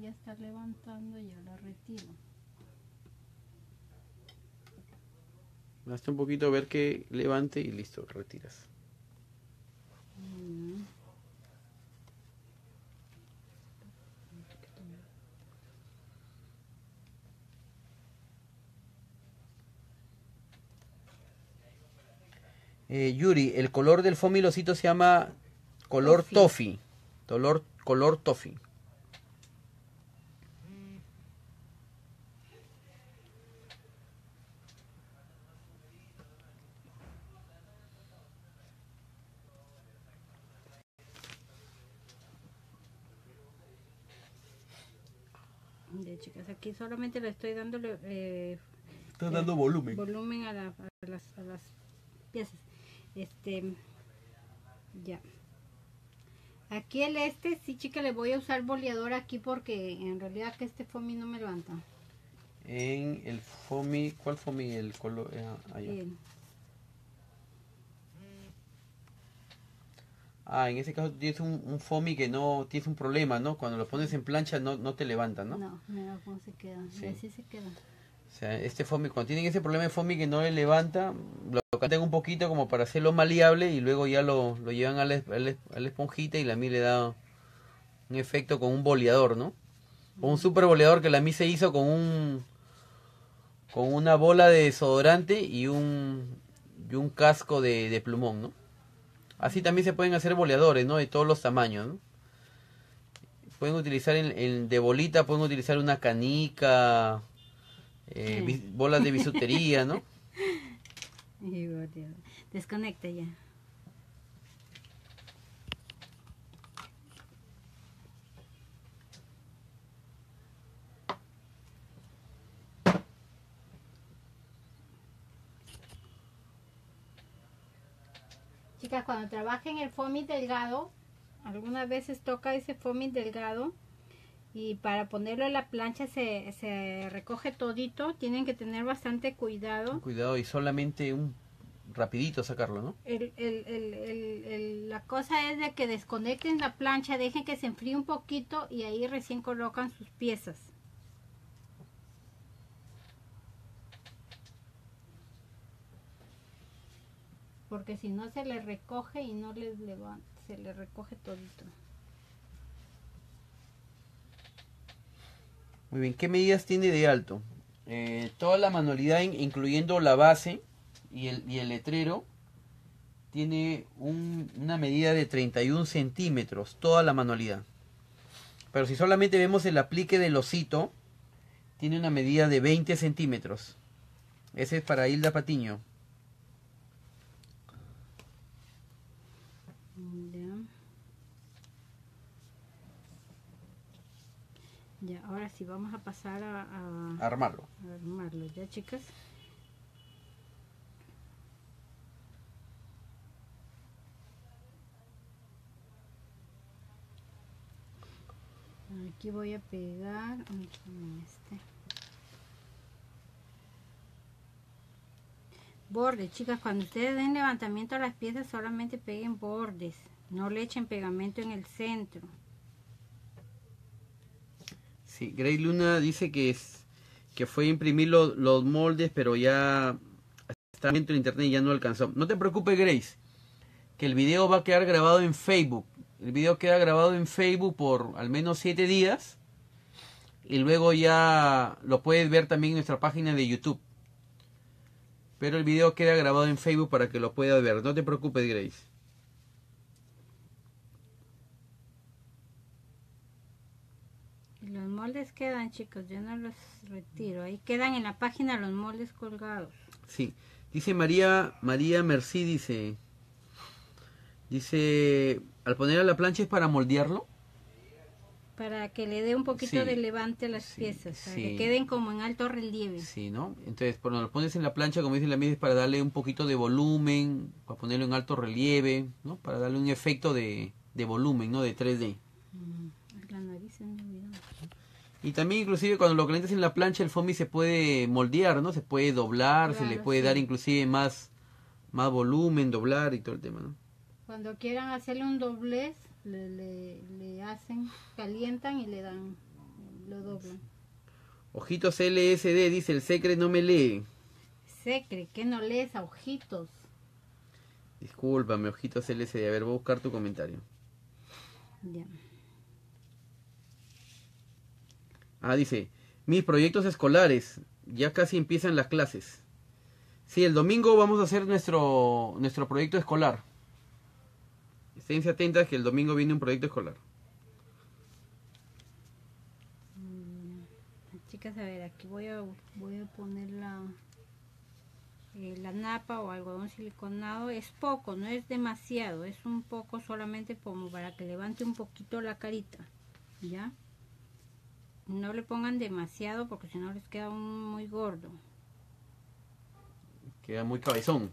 Ya está levantando y ya la retiro. Basta un poquito ver que levante y listo, retiras. Mm. Eh, Yuri, el color del foamy losito se llama color toffee. toffee. Color, color toffee. Ya, chicas, aquí solamente le estoy dando eh, estoy dando volumen volumen a, la, a, las, a las piezas. Este ya aquí el este sí, chica, le voy a usar boleador aquí porque en realidad que este foamy no me levanta. En el foamy, ¿cuál foamy? El color eh, allá. Bien. Ah, en ese caso tienes un, un foamy que no tienes un problema, ¿no? Cuando lo pones en plancha no, no te levanta, ¿no? No, mira cómo se queda. Sí. Así se queda. O sea, este foamy, cuando tienen ese problema de foamy que no le levanta, lo cantan un poquito como para hacerlo maleable y luego ya lo, lo llevan a la, a, la, a la esponjita y la mí le da un efecto con un boleador, ¿no? Con un super boleador que la mí se hizo con un con una bola de desodorante y un, y un casco de, de plumón, ¿no? Así también se pueden hacer boleadores, ¿no? De todos los tamaños, ¿no? Pueden utilizar en, en, de bolita, pueden utilizar una canica, eh, bis, bolas de bisutería, ¿no? Desconecta ya. Chicas, cuando trabajen el foamy delgado, algunas veces toca ese foamy delgado y para ponerlo en la plancha se, se recoge todito. Tienen que tener bastante cuidado. Cuidado y solamente un rapidito sacarlo, ¿no? El, el, el, el, el, la cosa es de que desconecten la plancha, dejen que se enfríe un poquito y ahí recién colocan sus piezas. Porque si no se le recoge y no les levanta, se le recoge todito. Muy bien, ¿qué medidas tiene de alto? Eh, toda la manualidad, incluyendo la base y el, y el letrero, tiene un, una medida de treinta y un centímetros, toda la manualidad. Pero si solamente vemos el aplique del osito, tiene una medida de veinte centímetros. Ese es para Hilda Patiño. Ya, ahora sí vamos a pasar a, a, a armarlo. A armarlo, ya, chicas. Aquí voy a pegar este borde, chicas. Cuando ustedes den levantamiento a las piezas, solamente peguen bordes, no le echen pegamento en el centro. Sí, Grey Luna dice que es que fue a imprimir los, los moldes, pero ya está dentro de internet y ya no alcanzó. No te preocupes, Grace, que el video va a quedar grabado en Facebook. El video queda grabado en Facebook por al menos siete días y luego ya lo puedes ver también en nuestra página de YouTube. Pero el video queda grabado en Facebook para que lo puedas ver. No te preocupes, Grace. Los moldes quedan, chicos, yo no los retiro. Ahí quedan en la página los moldes colgados. Sí, dice María María Merci, dice, dice, al poner a la plancha es para moldearlo. Para que le dé un poquito sí, de levante a las sí, piezas, para sí. que queden como en alto relieve. Sí, ¿no? Entonces, cuando lo pones en la plancha, como dice la mía, es para darle un poquito de volumen, para ponerlo en alto relieve, ¿no? Para darle un efecto de, de volumen, ¿no? De tres D. La nariz en el... Y también inclusive cuando lo calientes en la plancha el foamy se puede moldear, ¿no? Se puede doblar, claro, se le puede sí. dar inclusive más, más volumen, doblar y todo el tema, ¿no? Cuando quieran hacerle un doblez, le, le, le hacen, calientan y le dan, lo doblan. Ojitos L S D dice, el secre no me lee. Secre, ¿qué no lees a Ojitos? Discúlpame, Ojitos L S D, a ver, voy a buscar tu comentario. Ya. Ah, dice, mis proyectos escolares, ya casi empiezan las clases. Sí, el domingo vamos a hacer nuestro, nuestro proyecto escolar. Estén atentas que el domingo viene un proyecto escolar. Chicas, a ver, aquí voy a, voy a poner la, eh, la napa o algodón siliconado. Es poco, no es demasiado, es un poco solamente como para que levante un poquito la carita, ¿ya? No le pongan demasiado porque si no les queda un muy gordo. Queda muy cabezón.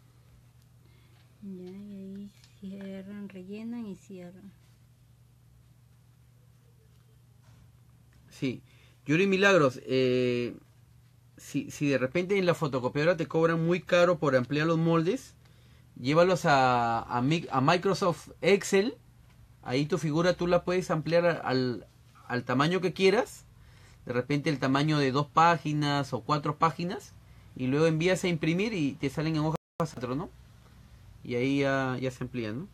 Ya, y ahí cierran, rellenan y cierran. Sí. Yuri Milagros, eh, si, si de repente en la fotocopiadora te cobran muy caro por ampliar los moldes, llévalos a, a, a Microsoft Excel. Ahí tu figura tú la puedes ampliar al, al tamaño que quieras. De repente el tamaño de dos páginas o cuatro páginas. Y luego envías a imprimir y te salen en hojas cuatro, ¿no? Y ahí ya, ya se amplían, ¿no?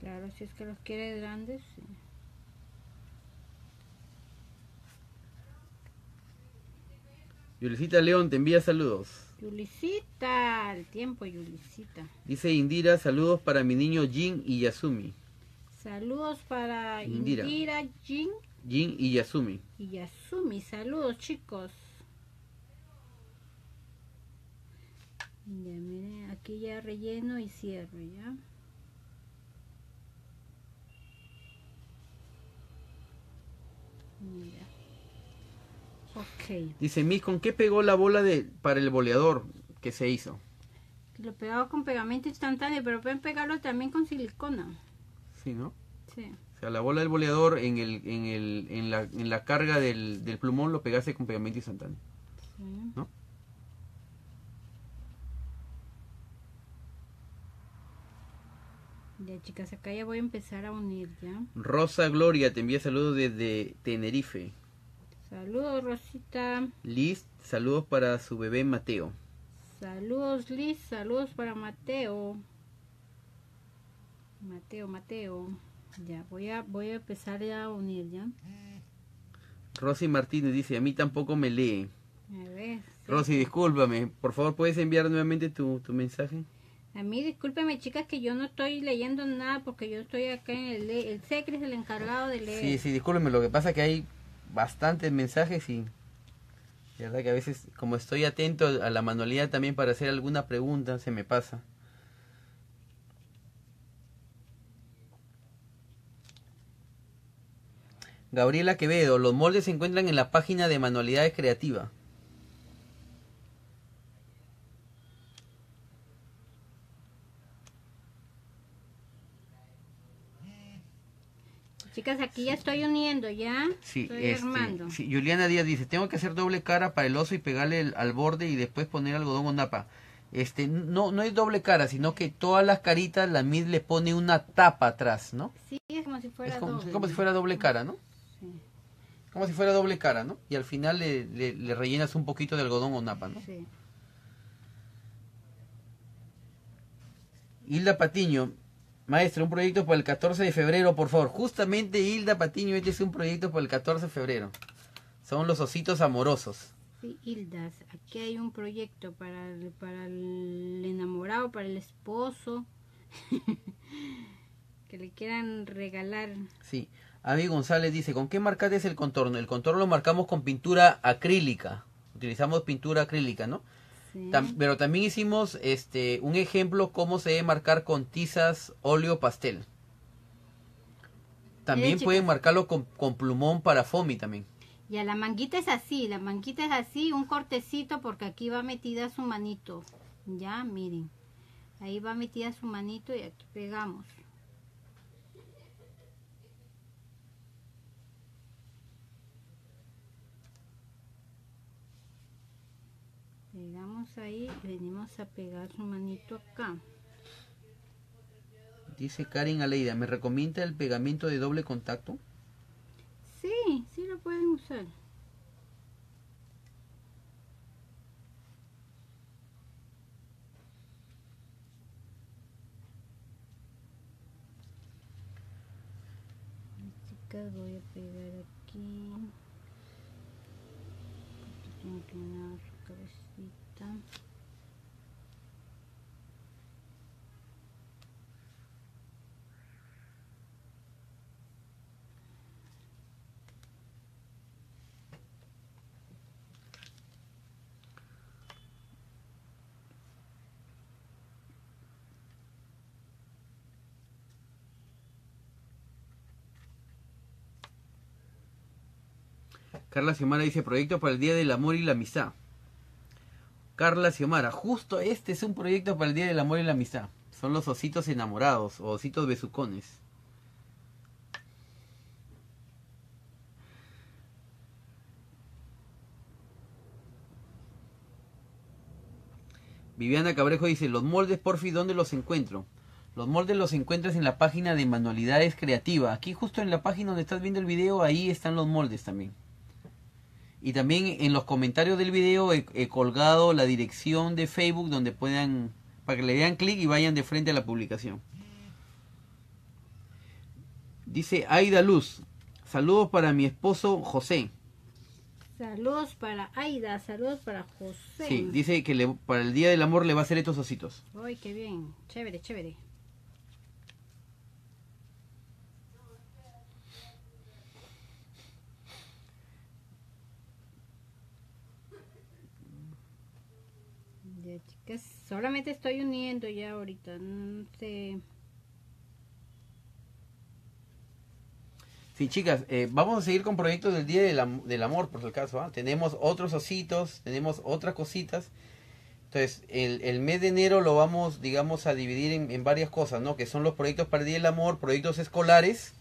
Claro, si es que los quieres grandes, sí. Yulicita León te envía saludos. Yulicita, al tiempo, Yulicita. Dice Indira, saludos para mi niño Jin y Yasumi. Saludos para Indira, Indira Jin. Jin y Yasumi. Y Yasumi, saludos chicos. Ya miren, aquí ya relleno y cierro ya. Mira. Ok. Dice, Miss, ¿con qué pegó la bola de para el boleador que se hizo? Lo pegaba con pegamento instantáneo, pero pueden pegarlo también con silicona. Sí, ¿no? Sí. O sea, la bola del boleador en, el, en, el, en, la, en la carga del, del plumón lo pegaste con pegamento instantáneo. Sí. ¿No? Ya, chicas, acá ya voy a empezar a unir ya. Rosa Gloria te envía saludos desde Tenerife. Saludos, Rosita. Liz, saludos para su bebé Mateo. Saludos, Liz, saludos para Mateo. Mateo, Mateo. Ya, voy a, voy a empezar a unir ya. Rosy Martínez dice, a mí tampoco me lee. A ver, sí. Rosy, discúlpame, por favor, ¿puedes enviar nuevamente tu, tu mensaje? A mí, discúlpame, chicas, que yo no estoy leyendo nada porque yo estoy acá en el... El Secre es el encargado de leer. Sí, sí, discúlpeme, lo que pasa es que hay bastantes mensajes y... De verdad que a veces, como estoy atento a la manualidad también para hacer alguna pregunta, se me pasa. Gabriela Quevedo, los moldes se encuentran en la página de Manualidades Creativa. Chicas, aquí sí. Ya estoy uniendo, ¿ya? Sí, estoy este, armando. Sí, Juliana Díaz dice, tengo que hacer doble cara para el oso y pegarle el, al borde y después poner algodón o napa. Este, no, no es doble cara, sino que todas las caritas la Miss le pone una tapa atrás, ¿no? Sí, es como si fuera, es como, doble. Como si fuera doble cara, ¿no? Sí. Como si fuera doble cara, ¿no? Y al final le, le, le rellenas un poquito de algodón o napa, ¿no? Sí. Hilda Patiño, maestra, un proyecto para el catorce de febrero, por favor. Justamente, Hilda Patiño, este es un proyecto para el catorce de febrero. Son los ositos amorosos. Sí, Hildas, aquí hay un proyecto para el, para el enamorado, para el esposo, que le quieran regalar. Sí, Avi González dice, ¿con qué marcas el contorno? El contorno lo marcamos con pintura acrílica, utilizamos pintura acrílica, ¿no? Sí. Tam, pero también hicimos este un ejemplo cómo se debe marcar con tizas óleo pastel. También pueden marcarlo con, con plumón para foamy también. Ya, la manguita es así, la manguita es así, un cortecito porque aquí va metida su manito. Ya, miren, ahí va metida su manito y aquí pegamos. Pegamos ahí y venimos a pegar su manito acá. Dice Karen Aleida, ¿me recomienda el pegamento de doble contacto? Sí, sí lo pueden usar. Chicas, voy a pegar aquí. Estoy inclinando su cabecita. Carla Xiomara dice, proyecto para el Día del Amor y la Amistad. Carla Xiomara, justo este es un proyecto para el Día del Amor y la Amistad. Son los ositos enamorados o ositos besucones. Viviana Cabrejo dice, los moldes, porfi, ¿dónde los encuentro? Los moldes los encuentras en la página de Manualidades Creativa. Aquí justo en la página donde estás viendo el video, ahí están los moldes también. Y también en los comentarios del video he, he colgado la dirección de Facebook donde puedan, para que le den clic y vayan de frente a la publicación. Dice Aida Luz, saludos para mi esposo José. Saludos para Aida, saludos para José. Sí, dice que le, para el Día del Amor le va a hacer estos ositos. Ay, qué bien, chévere, chévere. Ya, chicas, solamente estoy uniendo ya ahorita, no sé. Sí, chicas, eh, vamos a seguir con proyectos del Día del, am del Amor, por el caso, ¿eh? Tenemos otros ositos, tenemos otras cositas. Entonces, el, el mes de enero lo vamos, digamos, a dividir en, en varias cosas, ¿no? Que son los proyectos para el Día del Amor, proyectos escolares.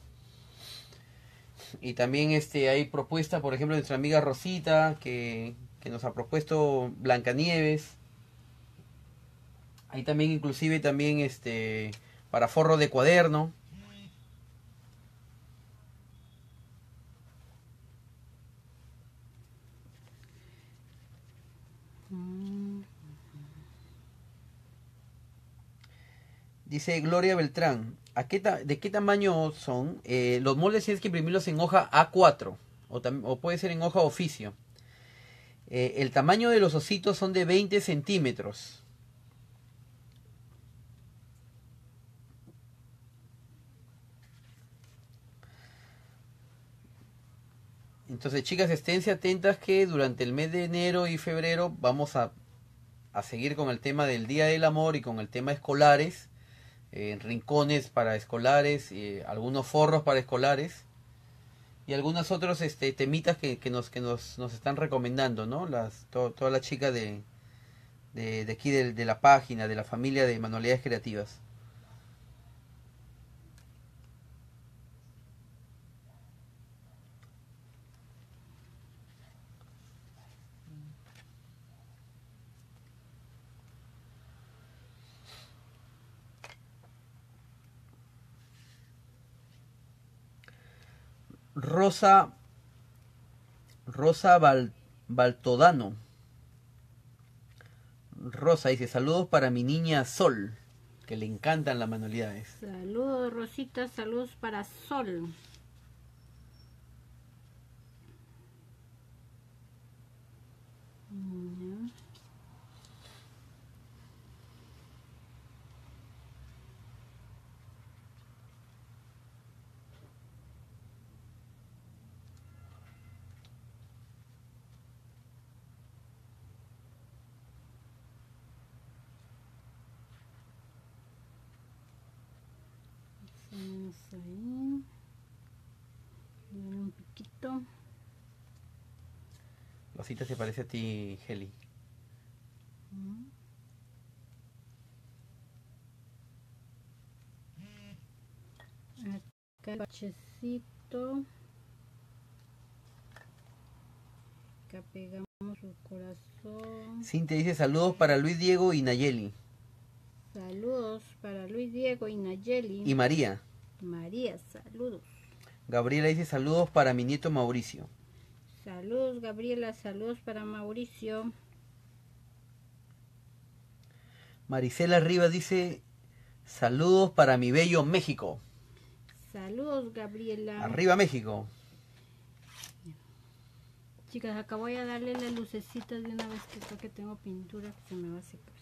Y también este hay propuestas, por ejemplo, de nuestra amiga Rosita, que, que nos ha propuesto Blancanieves. Hay también, inclusive, también este para forro de cuaderno. Dice Gloria Beltrán, ¿a qué ¿de qué tamaño son? Eh, los moldes tienes que imprimirlos en hoja A cuatro o, o puede ser en hoja oficio. Eh, el tamaño de los ositos son de veinte centímetros. Entonces, chicas, esténse atentas que durante el mes de enero y febrero vamos a, a seguir con el tema del Día del Amor y con el tema escolares. Eh, rincones para escolares, eh, algunos forros para escolares y algunas otras este, temitas que, que, nos, que nos, nos están recomendando, ¿no? Las, to, todas las chicas de, de, de aquí de, de la página, de la familia de Manualidades Creativas. Rosa Rosa Bal, Baltodano. Rosa dice, saludos para mi niña Sol, que le encantan las manualidades. Saludos, Rosita, saludos para Sol. Mm. Ahí. Un poquito. La cita se parece a ti, Helly. ¿Mm? Acá el pachecito. Acá pegamos su corazón. Cintia dice saludos para Luis Diego y Nayeli. Saludos para Luis Diego y Nayeli. Y María. María, saludos. Gabriela dice saludos para mi nieto Mauricio. Saludos, Gabriela, saludos para Mauricio. Marisela Rivas dice saludos para mi bello México. Saludos, Gabriela. Arriba México. Chicas, acá voy a darle las lucecitas de una vez que creo que tengo pintura que se me va a secar.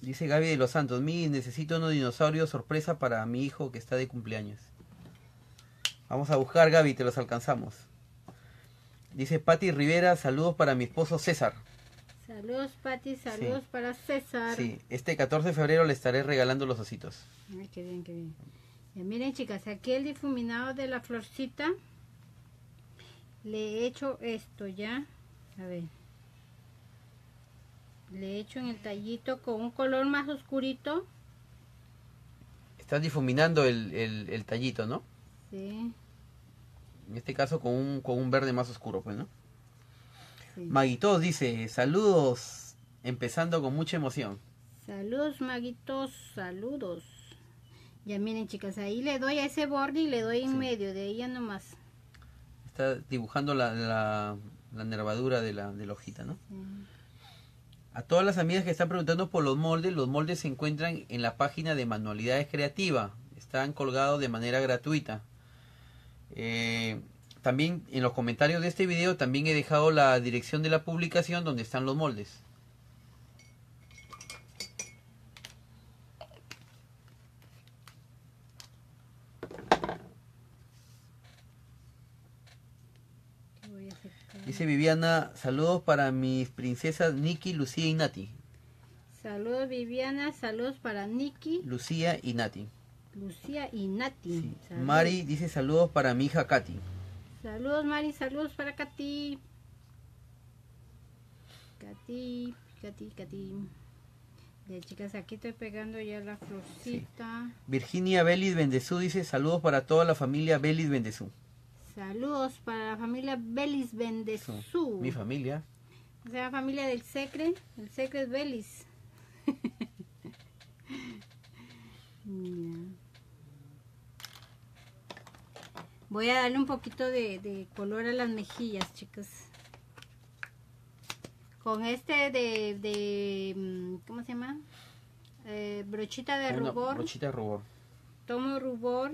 Dice Gaby de los Santos, mi necesito unos dinosaurios sorpresa para mi hijo que está de cumpleaños. Vamos a buscar, Gaby, te los alcanzamos. Dice Pati Rivera, saludos para mi esposo César. Saludos, Pati, saludos sí. para César. Sí, este catorce de febrero le estaré regalando los ositos. Ay, qué bien, qué bien. Y miren, chicas, aquí el difuminado de la florcita. Le he hecho esto ya. A ver. Le he hecho en el tallito con un color más oscurito. Estás difuminando el, el, el tallito, ¿no? Sí. En este caso con un, con un verde más oscuro, pues, ¿no? Sí. Maguitos dice, saludos, empezando con mucha emoción. Saludos, Maguitos, saludos. Ya miren, chicas, ahí le doy a ese borde y le doy en sí. medio, de ella nomás. Está dibujando la, la, la nervadura de la, de la hojita, ¿no? Sí. A todas las amigas que están preguntando por los moldes, los moldes se encuentran en la página de Manualidades Creativa. Están colgados de manera gratuita. Eh, también en los comentarios de este video también he dejado la dirección de la publicación donde están los moldes. Dice Viviana, saludos para mis princesas Nikki, Lucía y Nati. Saludos, Viviana, saludos para Nikki, Lucía y Nati. Lucía y Nati. Sí. Mari dice, saludos para mi hija Katy. Saludos, Mari, saludos para Katy. Katy, Katy, Katy. Ya, chicas, aquí estoy pegando ya la florcita. Sí. Virginia Belis Bendezú dice, saludos para toda la familia Belis Bendezú. Saludos para la familia Belis Bendezú. Mi familia. O sea, la familia del Secre. El Secre es Belis. Voy a darle un poquito de, de color a las mejillas, chicas. Con este de, de ¿cómo se llama? Eh, brochita de Una rubor. Brochita de rubor. Tomo rubor.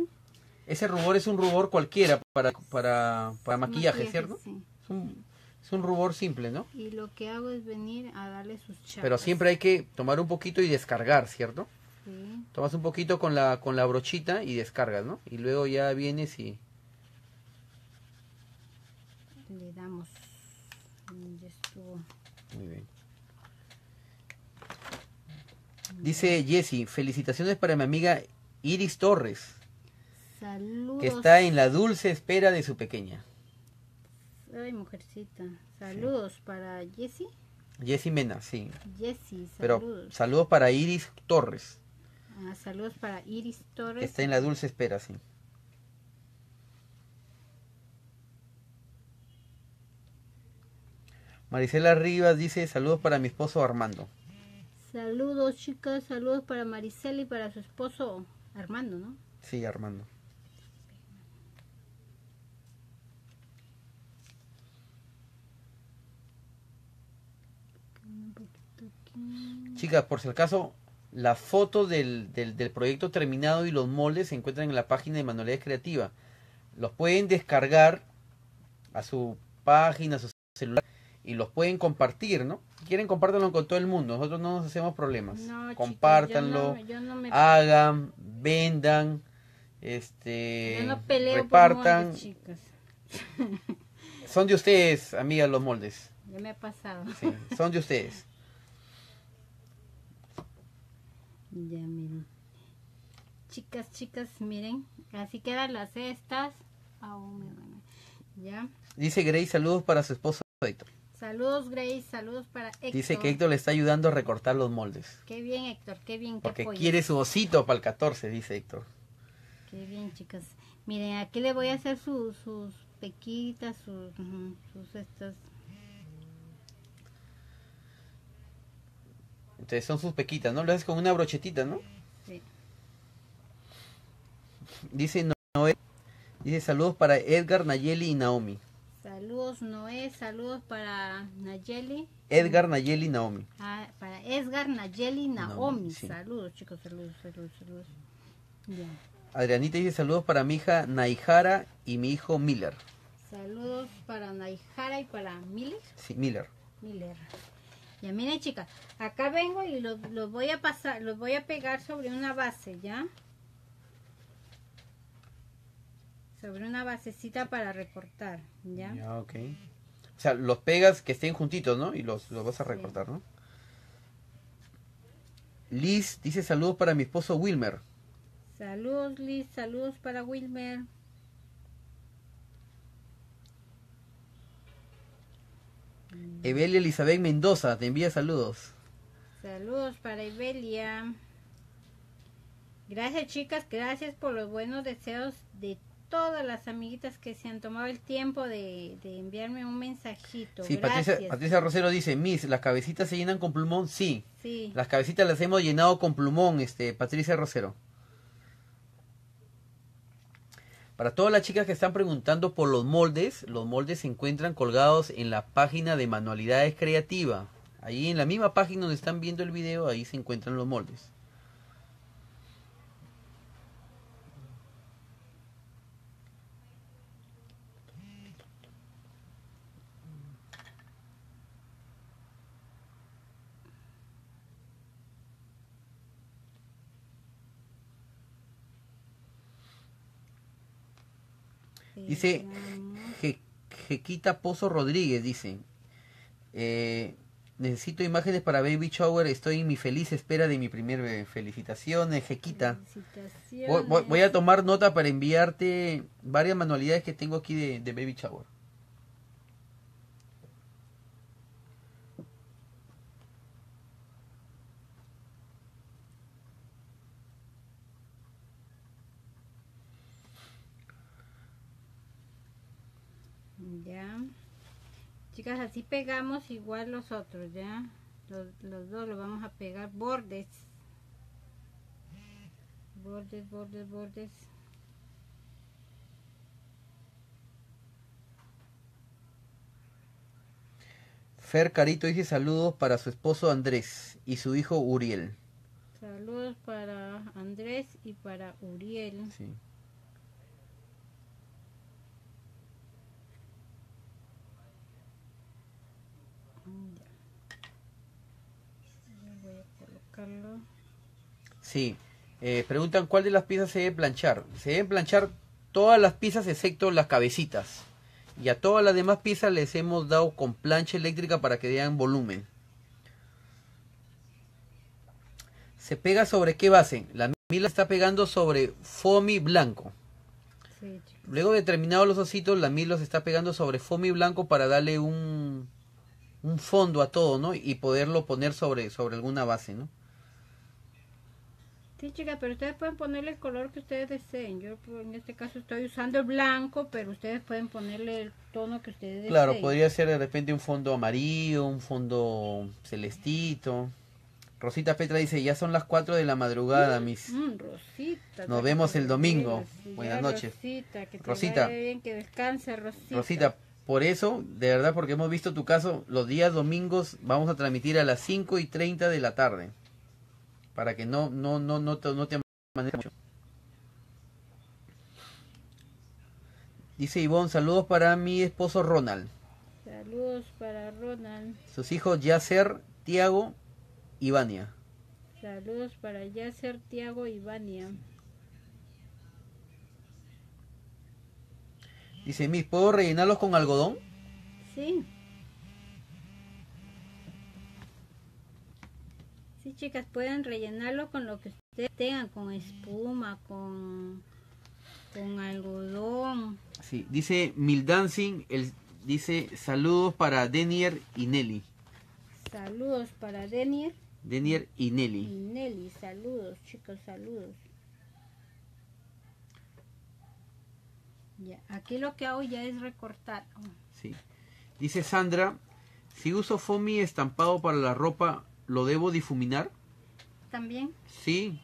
Ese rubor es un rubor cualquiera para, para, para maquillaje, maquillaje, ¿cierto? Sí. Es, un, es un rubor simple, ¿no? Y lo que hago es venir a darle sus chapas. Pero siempre hay que tomar un poquito y descargar, ¿cierto? Sí. Tomas un poquito con la, con la brochita y descargas, ¿no? Y luego ya vienes y... Le damos. Ya estuvo. Muy bien. Dice Jessy, felicitaciones para mi amiga Iris Torres. Saludos. Que está en la dulce espera de su pequeña. Ay, mujercita. Saludos sí. para Jessy. Jessy Mena, sí. Jessy, saludos. Pero saludos para Iris Torres. Ah, saludos para Iris Torres. Que está en la dulce espera, sí. Marisela Rivas dice, saludos para mi esposo Armando. Saludos, chicas. Saludos para Marisela y para su esposo Armando, ¿no? Sí, Armando. Chicas, por si acaso, la foto del, del, del proyecto terminado y los moldes se encuentran en la página de Manualidades Creativa. Los pueden descargar a su página, a su celular, y los pueden compartir, ¿no? Si quieren, compártanlo con todo el mundo. Nosotros no nos hacemos problemas. No, compártanlo, chica, yo no, yo no me... hagan, vendan, este, yo no peleo repartan. Por moldes, chicas. Son de ustedes, amigas, los moldes. Ya me ha pasado. Sí, son de ustedes. Ya miren, chicas, chicas, miren, así quedan las estas. Oh, ya. Dice Grace, saludos para su esposo Héctor. Saludos, Grace, saludos para Héctor. Dice que Héctor le está ayudando a recortar los moldes. Qué bien, Héctor, qué bien. Porque qué quiere su osito para el catorce, dice Héctor. Qué bien, chicas. Miren, aquí le voy a hacer su, sus pequitas, sus, sus estas. Entonces son sus pequitas, ¿no? Lo haces con una brochetita, ¿no? Sí. Dice Noé, dice saludos para Edgar, Nayeli y Naomi. Saludos, Noé, saludos para Nayeli. Edgar, Nayeli y Naomi. Ah, para Edgar, Nayeli y Naomi. Naomi sí. Saludos, chicos, saludos, saludos, saludos. Bien. Adrianita dice saludos para mi hija Naihara y mi hijo Miller. Saludos para Naihara y para Miller. Sí, Miller. Miller. Ya miren, chicas, acá vengo y los lo voy a pasar, los voy a pegar sobre una base, ya. Sobre una basecita para recortar, ya. Ya, ok. O sea, los pegas que estén juntitos, ¿no? Y los, los vas a recortar, sí, ¿no? Liz dice saludos para mi esposo Wilmer. Saludos, Liz, saludos para Wilmer. Evelia Elizabeth Mendoza te envía saludos. Saludos para Evelia. Gracias, chicas, gracias por los buenos deseos de todas las amiguitas que se han tomado el tiempo de, de enviarme un mensajito. Sí, Patricia, Patricia Rosero dice, Miss, ¿las cabecitas se llenan con plumón? Sí, sí, las cabecitas las hemos llenado con plumón, este, Patricia Rosero. Para todas las chicas que están preguntando por los moldes, los moldes se encuentran colgados en la página de Manualidades Creativa. Ahí en la misma página donde están viendo el video, ahí se encuentran los moldes. Dice Je, Jequita Pozo Rodríguez, dice, eh, necesito imágenes para Baby Shower, estoy en mi feliz espera de mi primer bebé. Felicitaciones, Jequita. Felicitaciones. Voy, voy, voy a tomar nota para enviarte varias manualidades que tengo aquí de, de Baby Shower. Ya, chicas, así pegamos igual los otros, ya, los, los dos los vamos a pegar bordes, bordes, bordes, bordes. Fer Carito dice saludos para su esposo Andrés y su hijo Uriel. Saludos para Andrés y para Uriel. Sí. Sí, eh, preguntan cuál de las piezas se debe planchar. Se deben planchar todas las piezas excepto las cabecitas. Y a todas las demás piezas les hemos dado con plancha eléctrica para que den volumen. ¿Se pega sobre qué base? La Mila está pegando sobre foamy blanco. Sí, luego de terminados los ositos, la Mila se está pegando sobre foamy blanco para darle un... un fondo a todo, ¿no? Y poderlo poner sobre, sobre alguna base, ¿no? Sí, chicas, pero ustedes pueden ponerle el color que ustedes deseen. Yo en este caso estoy usando el blanco, pero ustedes pueden ponerle el tono que ustedes deseen. Claro, podría ser de repente un fondo amarillo, un fondo celestito. Rosita Petra dice, ya son las cuatro de la madrugada, mm, mis... Mm, Rosita. Nos vemos el domingo. Quieras, buenas noches. Rosita, que te Rosita. Vaya bien, que descanse, Rosita. Rosita. Por eso, de verdad, porque hemos visto tu caso, los días domingos vamos a transmitir a las cinco y treinta de la tarde. Para que no, no, no, no, te, no te amanezca mucho. Dice Ivonne, saludos para mi esposo Ronald. Saludos para Ronald. Sus hijos Yacer, Tiago y Vania. Saludos para Yacer, Tiago y Vania. Dice, Miss, ¿puedo rellenarlos con algodón? Sí. Sí, chicas, pueden rellenarlo con lo que ustedes tengan, con espuma, con, con algodón. Sí, dice Mildancing, el, dice, saludos para Denier y Nelly. Saludos para Denier. Denier y Nelly. Y Nelly, saludos, chicos, saludos. Ya, aquí lo que hago ya es recortar. Sí. Dice Sandra, si uso foamy estampado para la ropa, ¿lo debo difuminar? ¿También? Sí,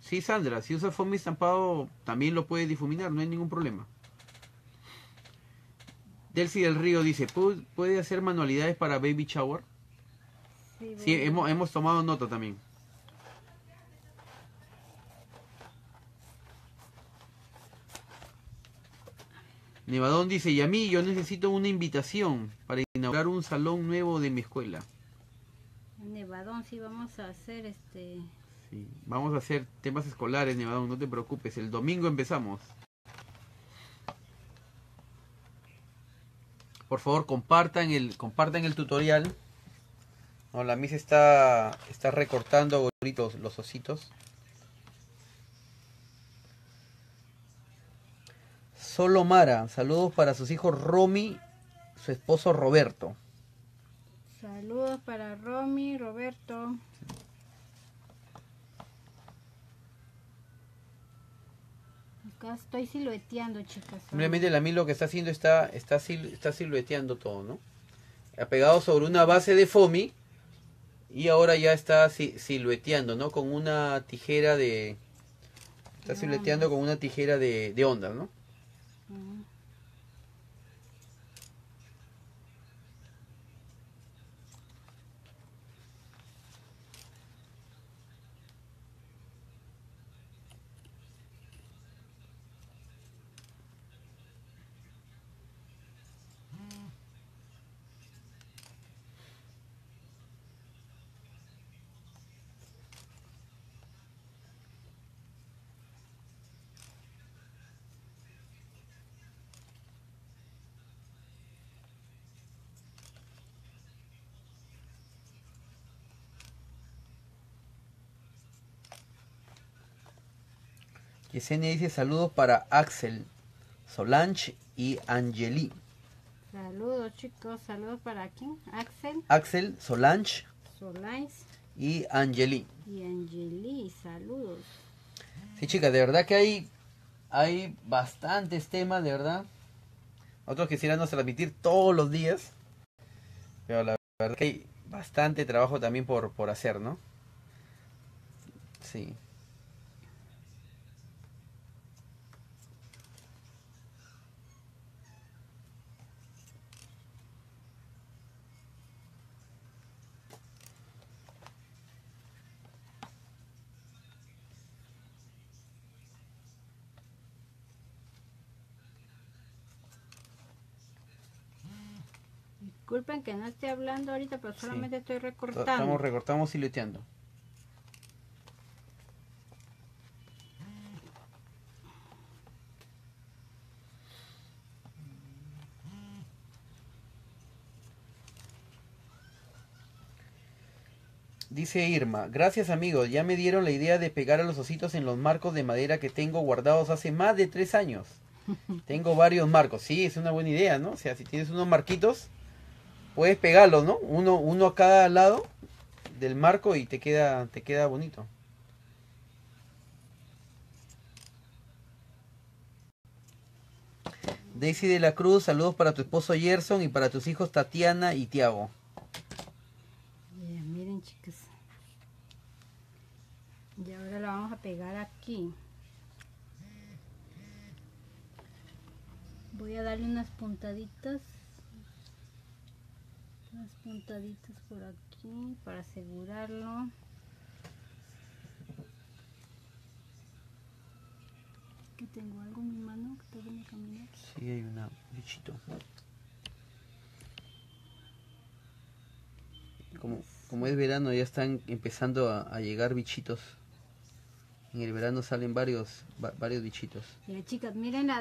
sí, Sandra, si usa foamy estampado también lo puede difuminar, no hay ningún problema. Delcy del Río dice, ¿puede hacer manualidades para Baby Shower? Sí, sí, hemos, hemos tomado nota también. Nevadón dice, y a mí yo necesito una invitación para inaugurar un salón nuevo de mi escuela. Nevadón, sí, vamos a hacer este... Sí, vamos a hacer temas escolares, Nevadón, no te preocupes. El domingo empezamos. Por favor, compartan el, compartan el tutorial. No, la Miss está, está recortando gorritos, los ositos. Solo Mara, saludos para sus hijos Romy, su esposo Roberto. Saludos para Romy, Roberto. Acá estoy silueteando, chicas. Simplemente la Mil lo que está haciendo está, está, está silueteando todo, ¿no? Ha pegado sobre una base de foamy y ahora ya está silueteando, ¿no? Con una tijera de... Está silueteando con una tijera de, de onda, ¿no? Uh-huh. Yesenia dice saludos para Axel, Solange y Angeli. Saludos chicos, saludos para quién, Axel. Axel, Solange. Solange. Y Angeli. Y Angeli, saludos. Sí chicas, de verdad que hay, hay bastantes temas, de verdad. Nosotros quisiéramos transmitir todos los días. Pero la verdad que hay bastante trabajo también por, por hacer, ¿no? Sí. Disculpen que no esté hablando ahorita, pero solamente sí. Estoy recortando. Estamos recortando, silueteando. Dice Irma, gracias amigos, ya me dieron la idea de pegar a los ositos en los marcos de madera que tengo guardados hace más de tres años. Tengo varios marcos, sí, es una buena idea, ¿no? O sea, si tienes unos marquitos... Puedes pegarlo, ¿no? Uno, uno a cada lado del marco y te queda, te queda bonito. Daisy de la Cruz, saludos para tu esposo Gerson y para tus hijos Tatiana y Tiago. Yeah, miren, chicas. Y ahora lo vamos a pegar aquí. Voy a darle unas puntaditas. Unas puntaditas por aquí para asegurarlo. Que tengo algo en mi mano que está viendo caminar. Sí, hay una, un bichito. Como, como es verano, ya están empezando a, a llegar bichitos. En el verano salen varios, va, varios bichitos. Ya chicas, miren,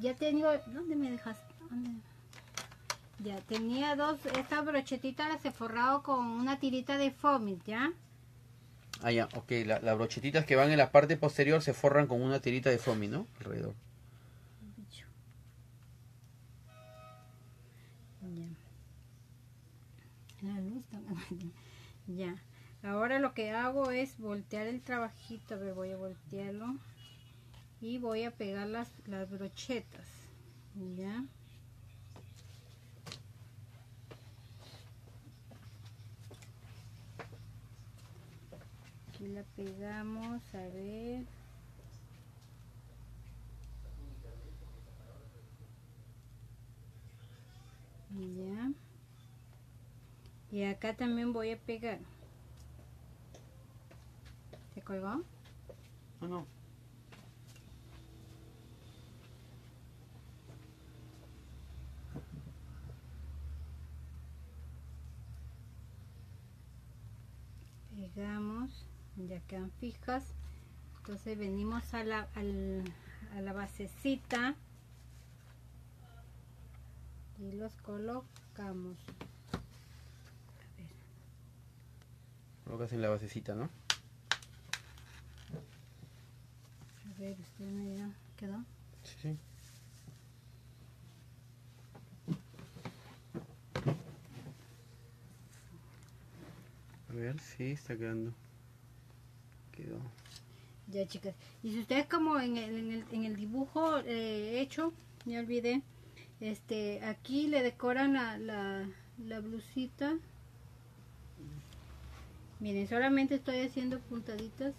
ya tengo. ¿Dónde me dejaste? ¿Dónde? Ya tenía dos, esta brochetita las he forrado con una tirita de foamy, ¿ya? Ah, ya, ok, la, las brochetitas que van en la parte posterior se forran con una tirita de foamy, ¿no? Alrededor. Ya. La luz también. Ya. Ahora lo que hago es voltear el trabajito, a ver, voy a voltearlo. Y voy a pegar las, las brochetas, ¿ya? Y la pegamos, a ver. Ya. Y acá también voy a pegar. ¿Te colgó? No, no. pegamos, ya quedan fijas. Entonces venimos a la, al, a la basecita y los colocamos. A ver. Colocas en la basecita, ¿no? A ver, usted me dirá, ¿quedó? Sí, sí. A ver, sí, está quedando. Quedó. Ya, chicas. Y si ustedes, como en el, en el, en el dibujo eh, hecho, me olvidé, este, aquí le decoran la, la, la blusita. Miren, solamente estoy haciendo puntaditas.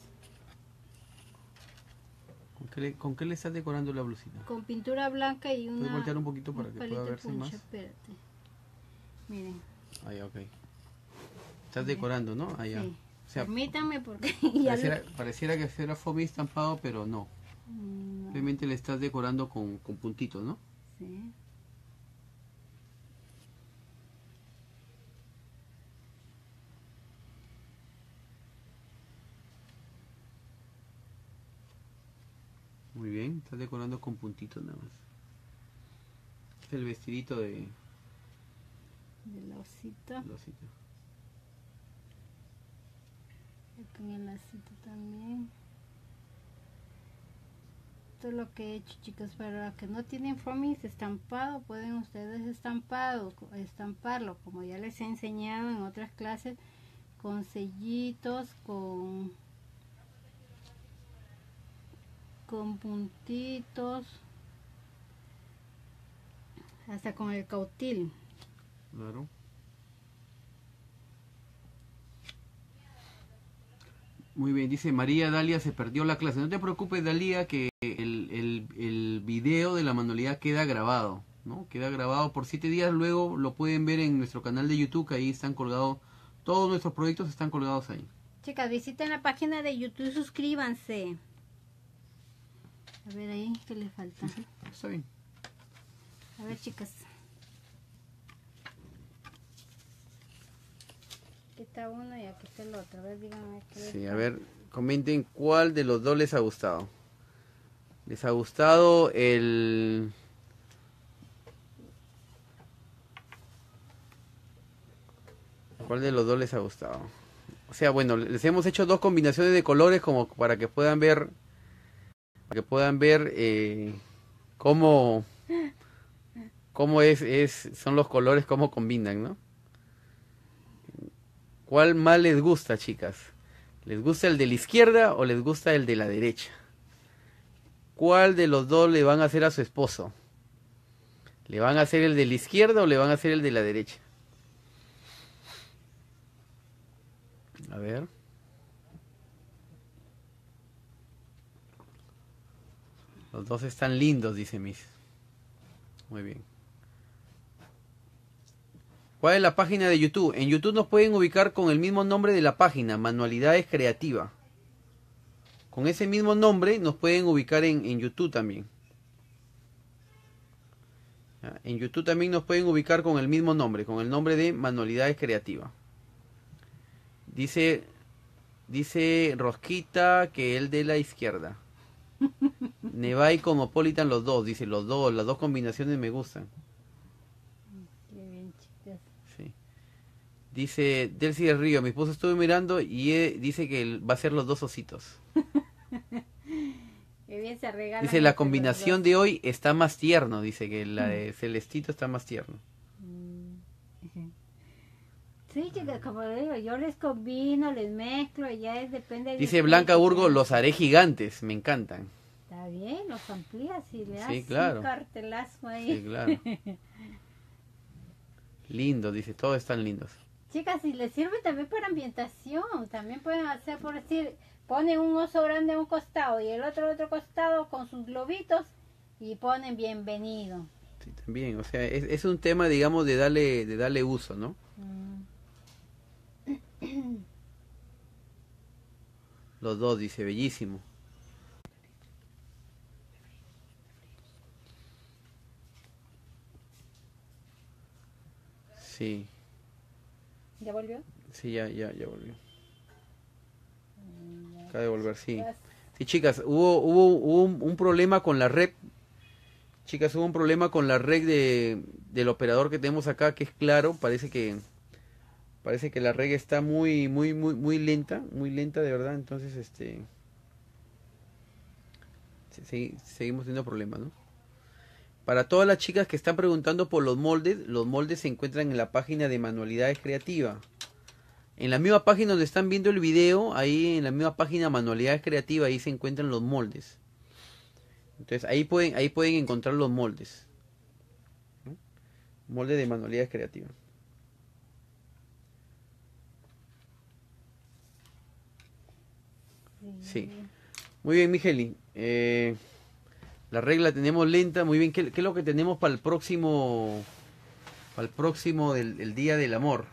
¿Con qué le, con qué le estás decorando la blusita? Con pintura blanca y una... Voy a voltear un poquito para un que pueda verse puncha, más. Espérate. Miren. Ahí, ok. Estás decorando, ¿no? Allá. Sí. O sea, permítame porque ya pareciera, lo... pareciera que fuera foamy estampado, pero no. no. Simplemente le estás decorando con, con puntitos, ¿no? Sí. Muy bien, estás decorando con puntitos nada más. Es el vestidito de... de la osita. La osita. Con el lacito también. Esto es lo que he hecho, chicos. Para los que no tienen foamy estampado, pueden ustedes estampado, estamparlo como ya les he enseñado en otras clases, con sellitos, con con puntitos, hasta con el cautil. Claro. Muy bien, dice María Dalia, se perdió la clase. No te preocupes, Dalia, que el, el, el video de la manualidad queda grabado, ¿no? Queda grabado por siete días, luego lo pueden ver en nuestro canal de YouTube, que ahí están colgados, todos nuestros proyectos están colgados ahí. Chicas, visiten la página de YouTube, suscríbanse. A ver ahí, ¿qué les falta? Sí, sí, está bien. A ver, chicas. Aquí está uno y aquí está el otro. A ver, díganme qué sí, está. A ver, comenten cuál de los dos les ha gustado. ¿Les ha gustado el... ¿Cuál de los dos les ha gustado? O sea, bueno, les hemos hecho dos combinaciones de colores como para que puedan ver... Para que puedan ver eh, cómo... Cómo es, es, son los colores, cómo combinan, ¿no? ¿Cuál más les gusta, chicas? ¿Les gusta el de la izquierda o les gusta el de la derecha? ¿Cuál de los dos le van a hacer a su esposo? ¿Le van a hacer el de la izquierda o le van a hacer el de la derecha? A ver. Los dos están lindos, dice Miss. Muy bien. ¿Cuál es la página de YouTube? En YouTube nos pueden ubicar con el mismo nombre de la página, Manualidades Creativa. Con ese mismo nombre nos pueden ubicar en, en YouTube también. En YouTube también nos pueden ubicar con el mismo nombre, con el nombre de Manualidades Creativa. Dice, dice Rosquita que el de la izquierda. Neva y Cosmopolitan los dos, dice los dos, las dos combinaciones me gustan. Dice Delcy del Río, mi esposo estuvo mirando y eh, dice que va a ser los dos ositos. Qué bien se regalan. Dice la combinación de hoy está más tierno, dice que la de Celestito está más tierno. Sí, chicas, como digo, yo les combino, les mezclo, ya es, depende de... Dice Blanca Burgo, los haré gigantes, me encantan. Está bien, los amplías y le das sí, claro. Un cartelazo ahí. Sí, claro. Lindo, dice, todos están lindos. Chicas, y les sirve también para ambientación, también pueden hacer, por decir, ponen un oso grande a un costado y el otro al otro costado con sus globitos y ponen bienvenido. Sí, también, o sea, es, es un tema, digamos, de darle, de darle uso, ¿no? Mm. Los dos, dice, bellísimo. Sí. ¿Ya volvió? Sí, ya, ya, ya volvió. Acaba de volver, sí. Sí, chicas, hubo, hubo, hubo un, un problema con la red. Chicas, hubo un problema con la red de, del operador que tenemos acá, que es Claro. Parece que parece que la red está muy, muy, muy, muy lenta, muy lenta de verdad. Entonces, este, se, seguimos teniendo problemas, ¿no? Para todas las chicas que están preguntando por los moldes, los moldes se encuentran en la página de Manualidades Creativa. En la misma página donde están viendo el video, ahí en la misma página Manualidades Creativa, ahí se encuentran los moldes. Entonces ahí pueden, ahí pueden encontrar los moldes. ¿No? Moldes de Manualidades Creativas. Sí. Muy bien, Mijeli. Eh, la regla tenemos lenta. Muy bien. ¿Qué, qué es lo que tenemos para el próximo, para el próximo del, del Día del Amor?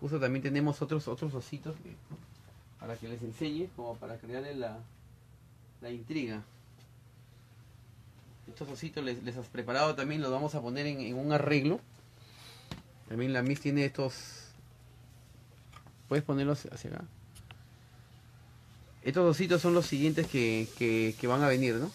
Justo también tenemos otros, otros ositos para que les enseñe, como para crearle la, la intriga. Estos ositos les, les has preparado también, los vamos a poner en, en un arreglo. También la Miss tiene estos. Puedes ponerlos hacia acá. Estos ositos son los siguientes que, que, que van a venir, ¿no?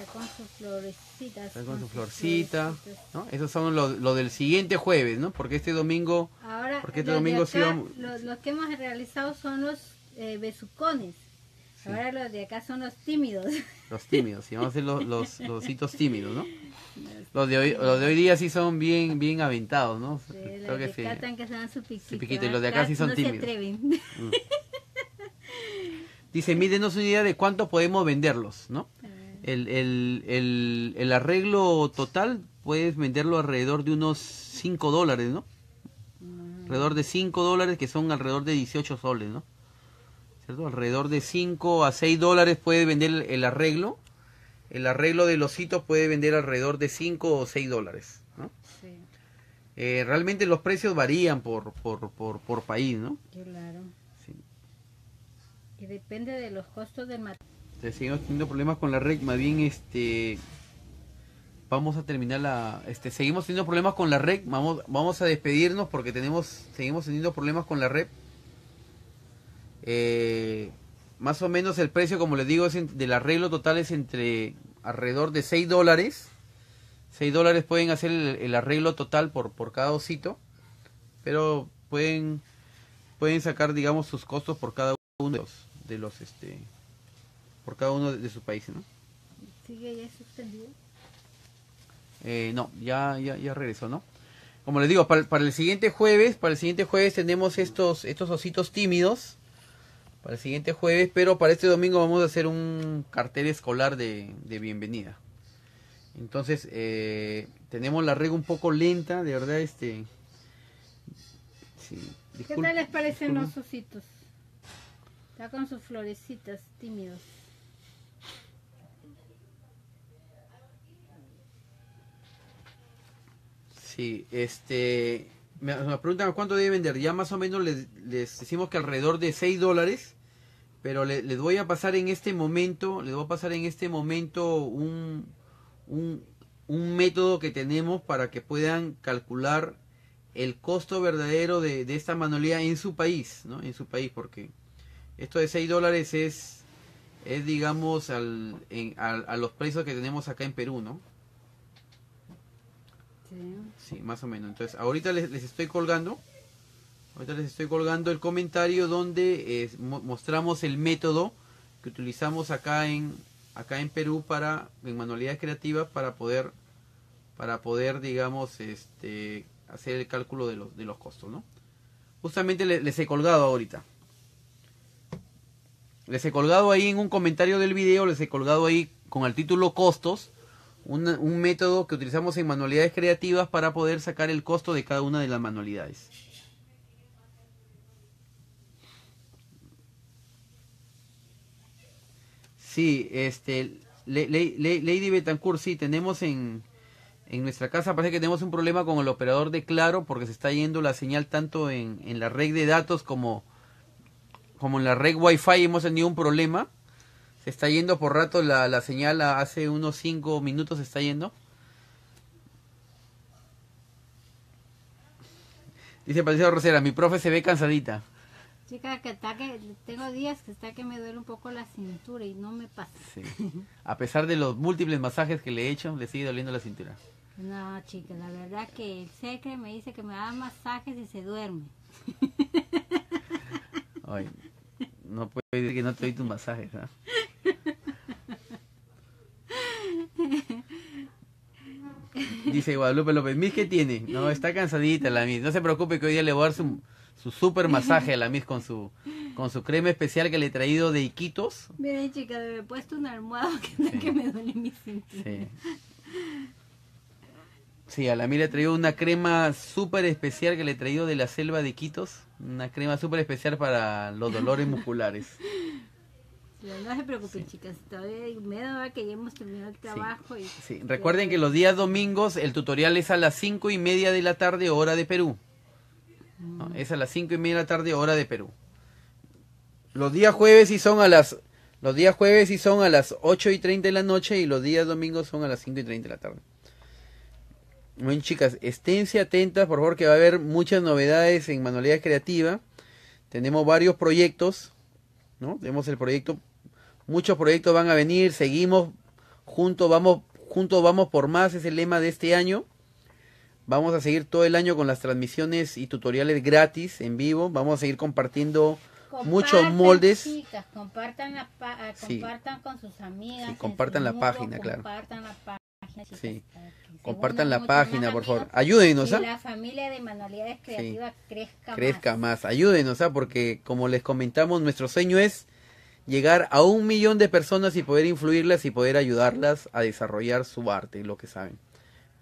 Está con sus florecitas. Está con, con su florcita, ¿no? Esos son los, los del siguiente jueves, ¿no? Porque este domingo. Ahora, porque este domingo acá, sí vamos... los, los que hemos realizado son los eh, besucones. Ahora los de acá son los tímidos. Los tímidos, y vamos a hacer los, los, los ositos tímidos, ¿no? Los de, hoy, los de hoy día sí son bien bien aventados, ¿no? Sí, creo los que de acá están que se dan su piquito. Su piquito, y los de acá sí son no tímidos. Se atreven. Mm. Dice, mírenos una idea de cuánto podemos venderlos, ¿no? El, el, el, el arreglo total puedes venderlo alrededor de unos cinco dólares, ¿no? Alrededor de cinco dólares, que son alrededor de dieciocho soles, ¿no? ¿Cierto? Alrededor de cinco a seis dólares puede vender el arreglo. El arreglo de los ositos puede vender alrededor de cinco o seis dólares, ¿no? Sí. Eh, realmente los precios varían por, por, por, por país, ¿no? Claro. Sí. Y depende de los costos del material. Entonces, seguimos teniendo problemas con la red. Más bien, este... Vamos a terminar la... Este, seguimos teniendo problemas con la red. Vamos, vamos a despedirnos porque tenemos... Seguimos teniendo problemas con la red. Eh, más o menos el precio, como les digo, es en, del arreglo total es entre alrededor de seis dólares. seis dólares pueden hacer el, el arreglo total por, por cada osito. Pero pueden, pueden sacar, digamos, sus costos por cada uno de los, de los este, por cada uno de, de sus países, ¿no? ¿Sigue ya suspendido? Eh, no, ya, ya, ya regresó, ¿no? Como les digo, para, para el siguiente jueves, para el siguiente jueves tenemos estos, estos ositos tímidos. Para el siguiente jueves, pero para este domingo vamos a hacer un cartel escolar de, de bienvenida. Entonces, eh, tenemos la regla un poco lenta, de verdad, este... Sí, disculpa, ¿qué tal les parecen disculpa. los ositos? Está con sus florecitas, tímidos. Sí, este... Me, me preguntan cuánto debe vender. Ya más o menos les, les decimos que alrededor de seis dólares. Pero le, les voy a pasar en este momento, les voy a pasar en este momento un, un, un método que tenemos para que puedan calcular el costo verdadero de, de esta manualidad en su país, ¿no? En su país, porque esto de seis dólares es, es digamos, al, en, al, a los precios que tenemos acá en Perú, ¿no? Sí, más o menos. Entonces, ahorita les, les estoy colgando, ahorita les estoy colgando el comentario donde eh, mo mostramos el método que utilizamos acá en, acá en Perú para, en Manualidades Creativas, para poder, para poder, digamos, este, hacer el cálculo de los, de los costos, ¿no? Justamente les, les he colgado ahorita. Les he colgado ahí en un comentario del video, les he colgado ahí con el título Costos. Un, un método que utilizamos en Manualidades Creativas para poder sacar el costo de cada una de las manualidades. Sí, este, le, le, le, Lady Betancourt, sí, tenemos en, en nuestra casa, parece que tenemos un problema con el operador de Claro porque se está yendo la señal tanto en, en la red de datos como, como en la red Wi-Fi. Hemos tenido un problema. Está yendo por rato la, la señal, hace unos cinco minutos está yendo. Dice Patricia Rosera, mi profe se ve cansadita. Chica, que está que tengo días que está que me duele un poco la cintura y no me pasa. Sí. A pesar de los múltiples masajes que le he hecho, le sigue doliendo la cintura. No, chica, la verdad que el secre me dice que me da masajes y se duerme. Ay, no puedo decir que no te doy tus masajes, ¿no? Dice Guadalupe López, Miss, ¿qué tiene? No, está cansadita la Miss. No se preocupe que hoy día le voy a dar su... su super masaje a la Miss con su con su crema especial que le he traído de Iquitos. Miren, chica, me he puesto un almohado que, sí. que me duele mi cintura. Sí. Sí, a la Miss le he traído una crema super especial que le he traído de la selva de Iquitos. Una crema super especial para los dolores musculares. No se preocupen, sí. chicas, todavía me da que ya hemos terminado el trabajo. Sí. Y... sí. Recuerden que los días domingos el tutorial es a las cinco y media de la tarde, hora de Perú. No, es a las cinco y media de la tarde, hora de Perú. Los días jueves sí son a las los días jueves sí son a las ocho y treinta de la noche y los días domingos son a las cinco y treinta de la tarde. Bueno, chicas, esténse atentas, por favor, que va a haber muchas novedades en Manualidades Creativas. Tenemos varios proyectos, ¿no? Tenemos el proyecto, muchos proyectos van a venir, seguimos juntos, vamos juntos vamos por más, es el lema de este año. Vamos a seguir todo el año con las transmisiones y tutoriales gratis, en vivo. Vamos a seguir compartiendo compartan, muchos moldes. Chicas, compartan la pa sí. compartan con sus amigas. Sí, compartan la mundo, página, claro. Compartan la página, chicas, sí. Compartan la página, por favor. Ayúdenos, ¿ah? Que la familia de Manualidades Creativas sí. crezca, crezca más. más. Ayúdenos, ¿ah? Porque, como les comentamos, nuestro sueño es llegar a un millón de personas y poder influirlas y poder ayudarlas a desarrollar su arte, lo que saben.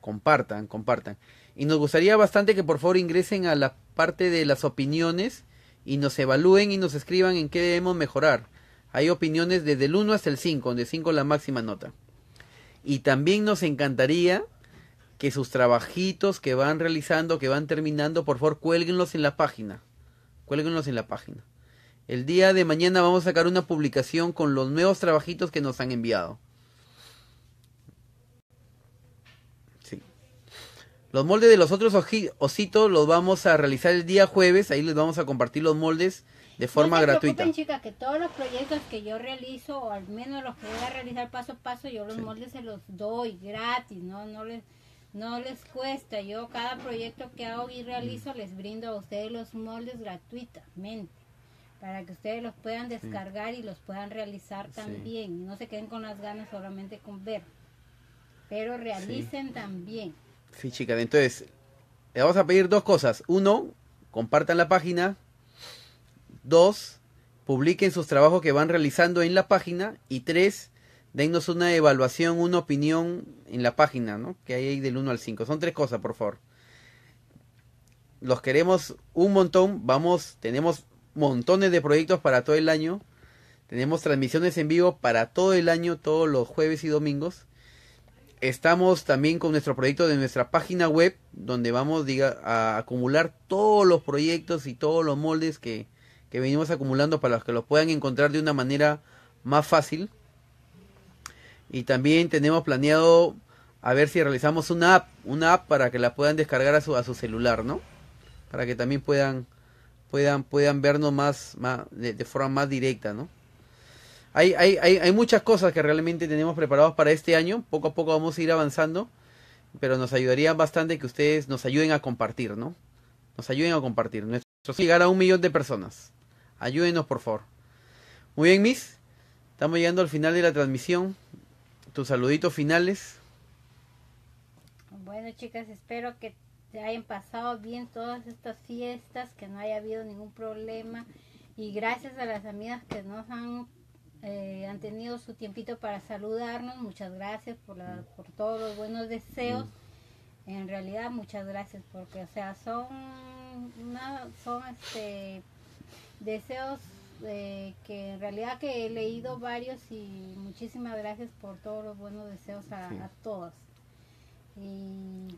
Compartan, compartan. Y nos gustaría bastante que por favor ingresen a la parte de las opiniones y nos evalúen y nos escriban en qué debemos mejorar. Hay opiniones desde el uno hasta el cinco, donde cinco es la máxima nota. Y también nos encantaría que sus trabajitos que van realizando, que van terminando, por favor cuélguenlos en la página. Cuélguenlos en la página. El día de mañana vamos a sacar una publicación con los nuevos trabajitos que nos han enviado. Los moldes de los otros ositos los vamos a realizar el día jueves. Ahí les vamos a compartir los moldes de forma gratuita. No se preocupen, chicas, que todos los proyectos que yo realizo, o al menos los que voy a realizar paso a paso, yo los sí. moldes se los doy gratis. No, no, les, no les cuesta. Yo cada proyecto que hago y realizo mm. les brindo a ustedes los moldes gratuitamente. Para que ustedes los puedan descargar sí. y los puedan realizar también. Sí. No se queden con las ganas solamente con ver. Pero realicen sí. también. Sí, chicas, entonces le vamos a pedir dos cosas. Uno, compartan la página. Dos, publiquen sus trabajos que van realizando en la página. Y tres, dennos una evaluación, una opinión en la página, ¿no? Que hay del uno al cinco. Son tres cosas, por favor. Los queremos un montón. Vamos, tenemos montones de proyectos para todo el año. Tenemos transmisiones en vivo para todo el año, todos los jueves y domingos. Estamos también con nuestro proyecto de nuestra página web, donde vamos diga, a acumular todos los proyectos y todos los moldes que, que venimos acumulando para que los puedan encontrar de una manera más fácil. Y también tenemos planeado a ver si realizamos una app, una app para que la puedan descargar a su, a su celular, ¿no? Para que también puedan, puedan, puedan vernos más, más de, de forma más directa, ¿no? Hay, hay, hay, hay muchas cosas que realmente tenemos preparados para este año. Poco a poco vamos a ir avanzando. Pero nos ayudaría bastante que ustedes nos ayuden a compartir, ¿no? Nos ayuden a compartir. Nuestro llegar a un millón de personas. Ayúdenos, por favor. Muy bien, Miss. Estamos llegando al final de la transmisión. Tus saluditos finales. Bueno, chicas, espero que se hayan pasado bien todas estas fiestas. Que no haya habido ningún problema. Y gracias a las amigas que nos han... Eh, han tenido su tiempito para saludarnos. Muchas gracias por, la, por todos los buenos deseos. Mm. En realidad, muchas gracias porque, o sea, son, una, son este, deseos eh, que en realidad que he leído varios y muchísimas gracias por todos los buenos deseos a, sí. a todos. Y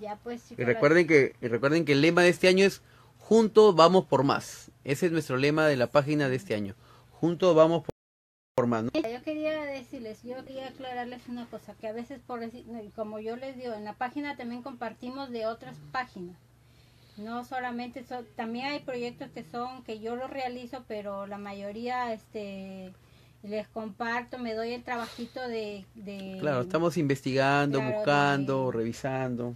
ya pues. Chicas, y recuerden que y recuerden que el lema de este año es juntos vamos por más. Ese es nuestro lema de la página de este año. Juntos vamos por Formando. Yo quería decirles, yo quería aclararles una cosa, que a veces por decir, como yo les digo, en la página también compartimos de otras páginas, No solamente son, también hay proyectos que son, que yo los realizo, pero la mayoría este les comparto, me doy el trabajito de... de claro, estamos investigando, claro, buscando, de, revisando.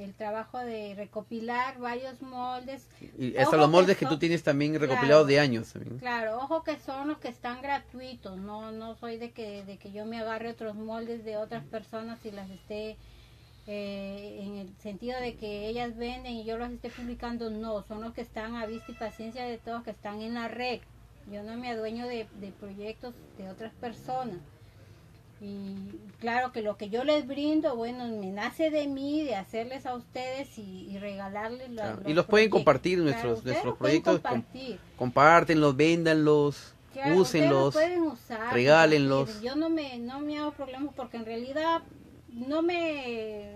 El trabajo de recopilar varios moldes. Y hasta los moldes que, son, que tú tienes también recopilados, claro, de años. También. Claro, ojo que son los que están gratuitos, no no soy de que, de que yo me agarre otros moldes de otras personas y las esté... Eh, en el sentido de que ellas venden y yo los esté publicando, no, son los que están a vista y paciencia de todos, que están en la red. Yo no me adueño de, de proyectos de otras personas. Y claro que lo que yo les brindo, bueno, me nace de mí, de hacerles a ustedes y, y regalarles. Claro. Los, y los pueden compartir, nuestros, claro, nuestros proyectos. Compartir. Com compártenlos, véndanlos. Claro, úsenlos, usar, regálenlos. Yo no me, no me hago problemas porque en realidad... No me,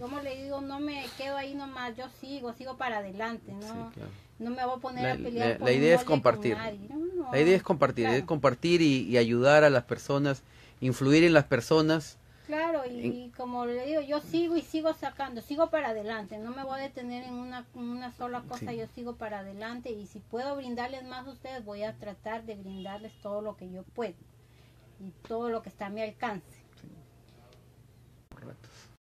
como le digo, no me quedo ahí nomás, yo sigo, sigo para adelante, no, sí, claro, no me voy a poner la, a pelear. La, por la idea es compartir, no, la idea es compartir, claro, es compartir y, y ayudar a las personas, influir en las personas. Claro, y, en, y como le digo, yo sigo y sigo sacando, sigo para adelante, no me voy a detener en una, una sola cosa, sí, yo sigo para adelante y si puedo brindarles más a ustedes, voy a tratar de brindarles todo lo que yo puedo y todo lo que está a mi alcance. Correcto.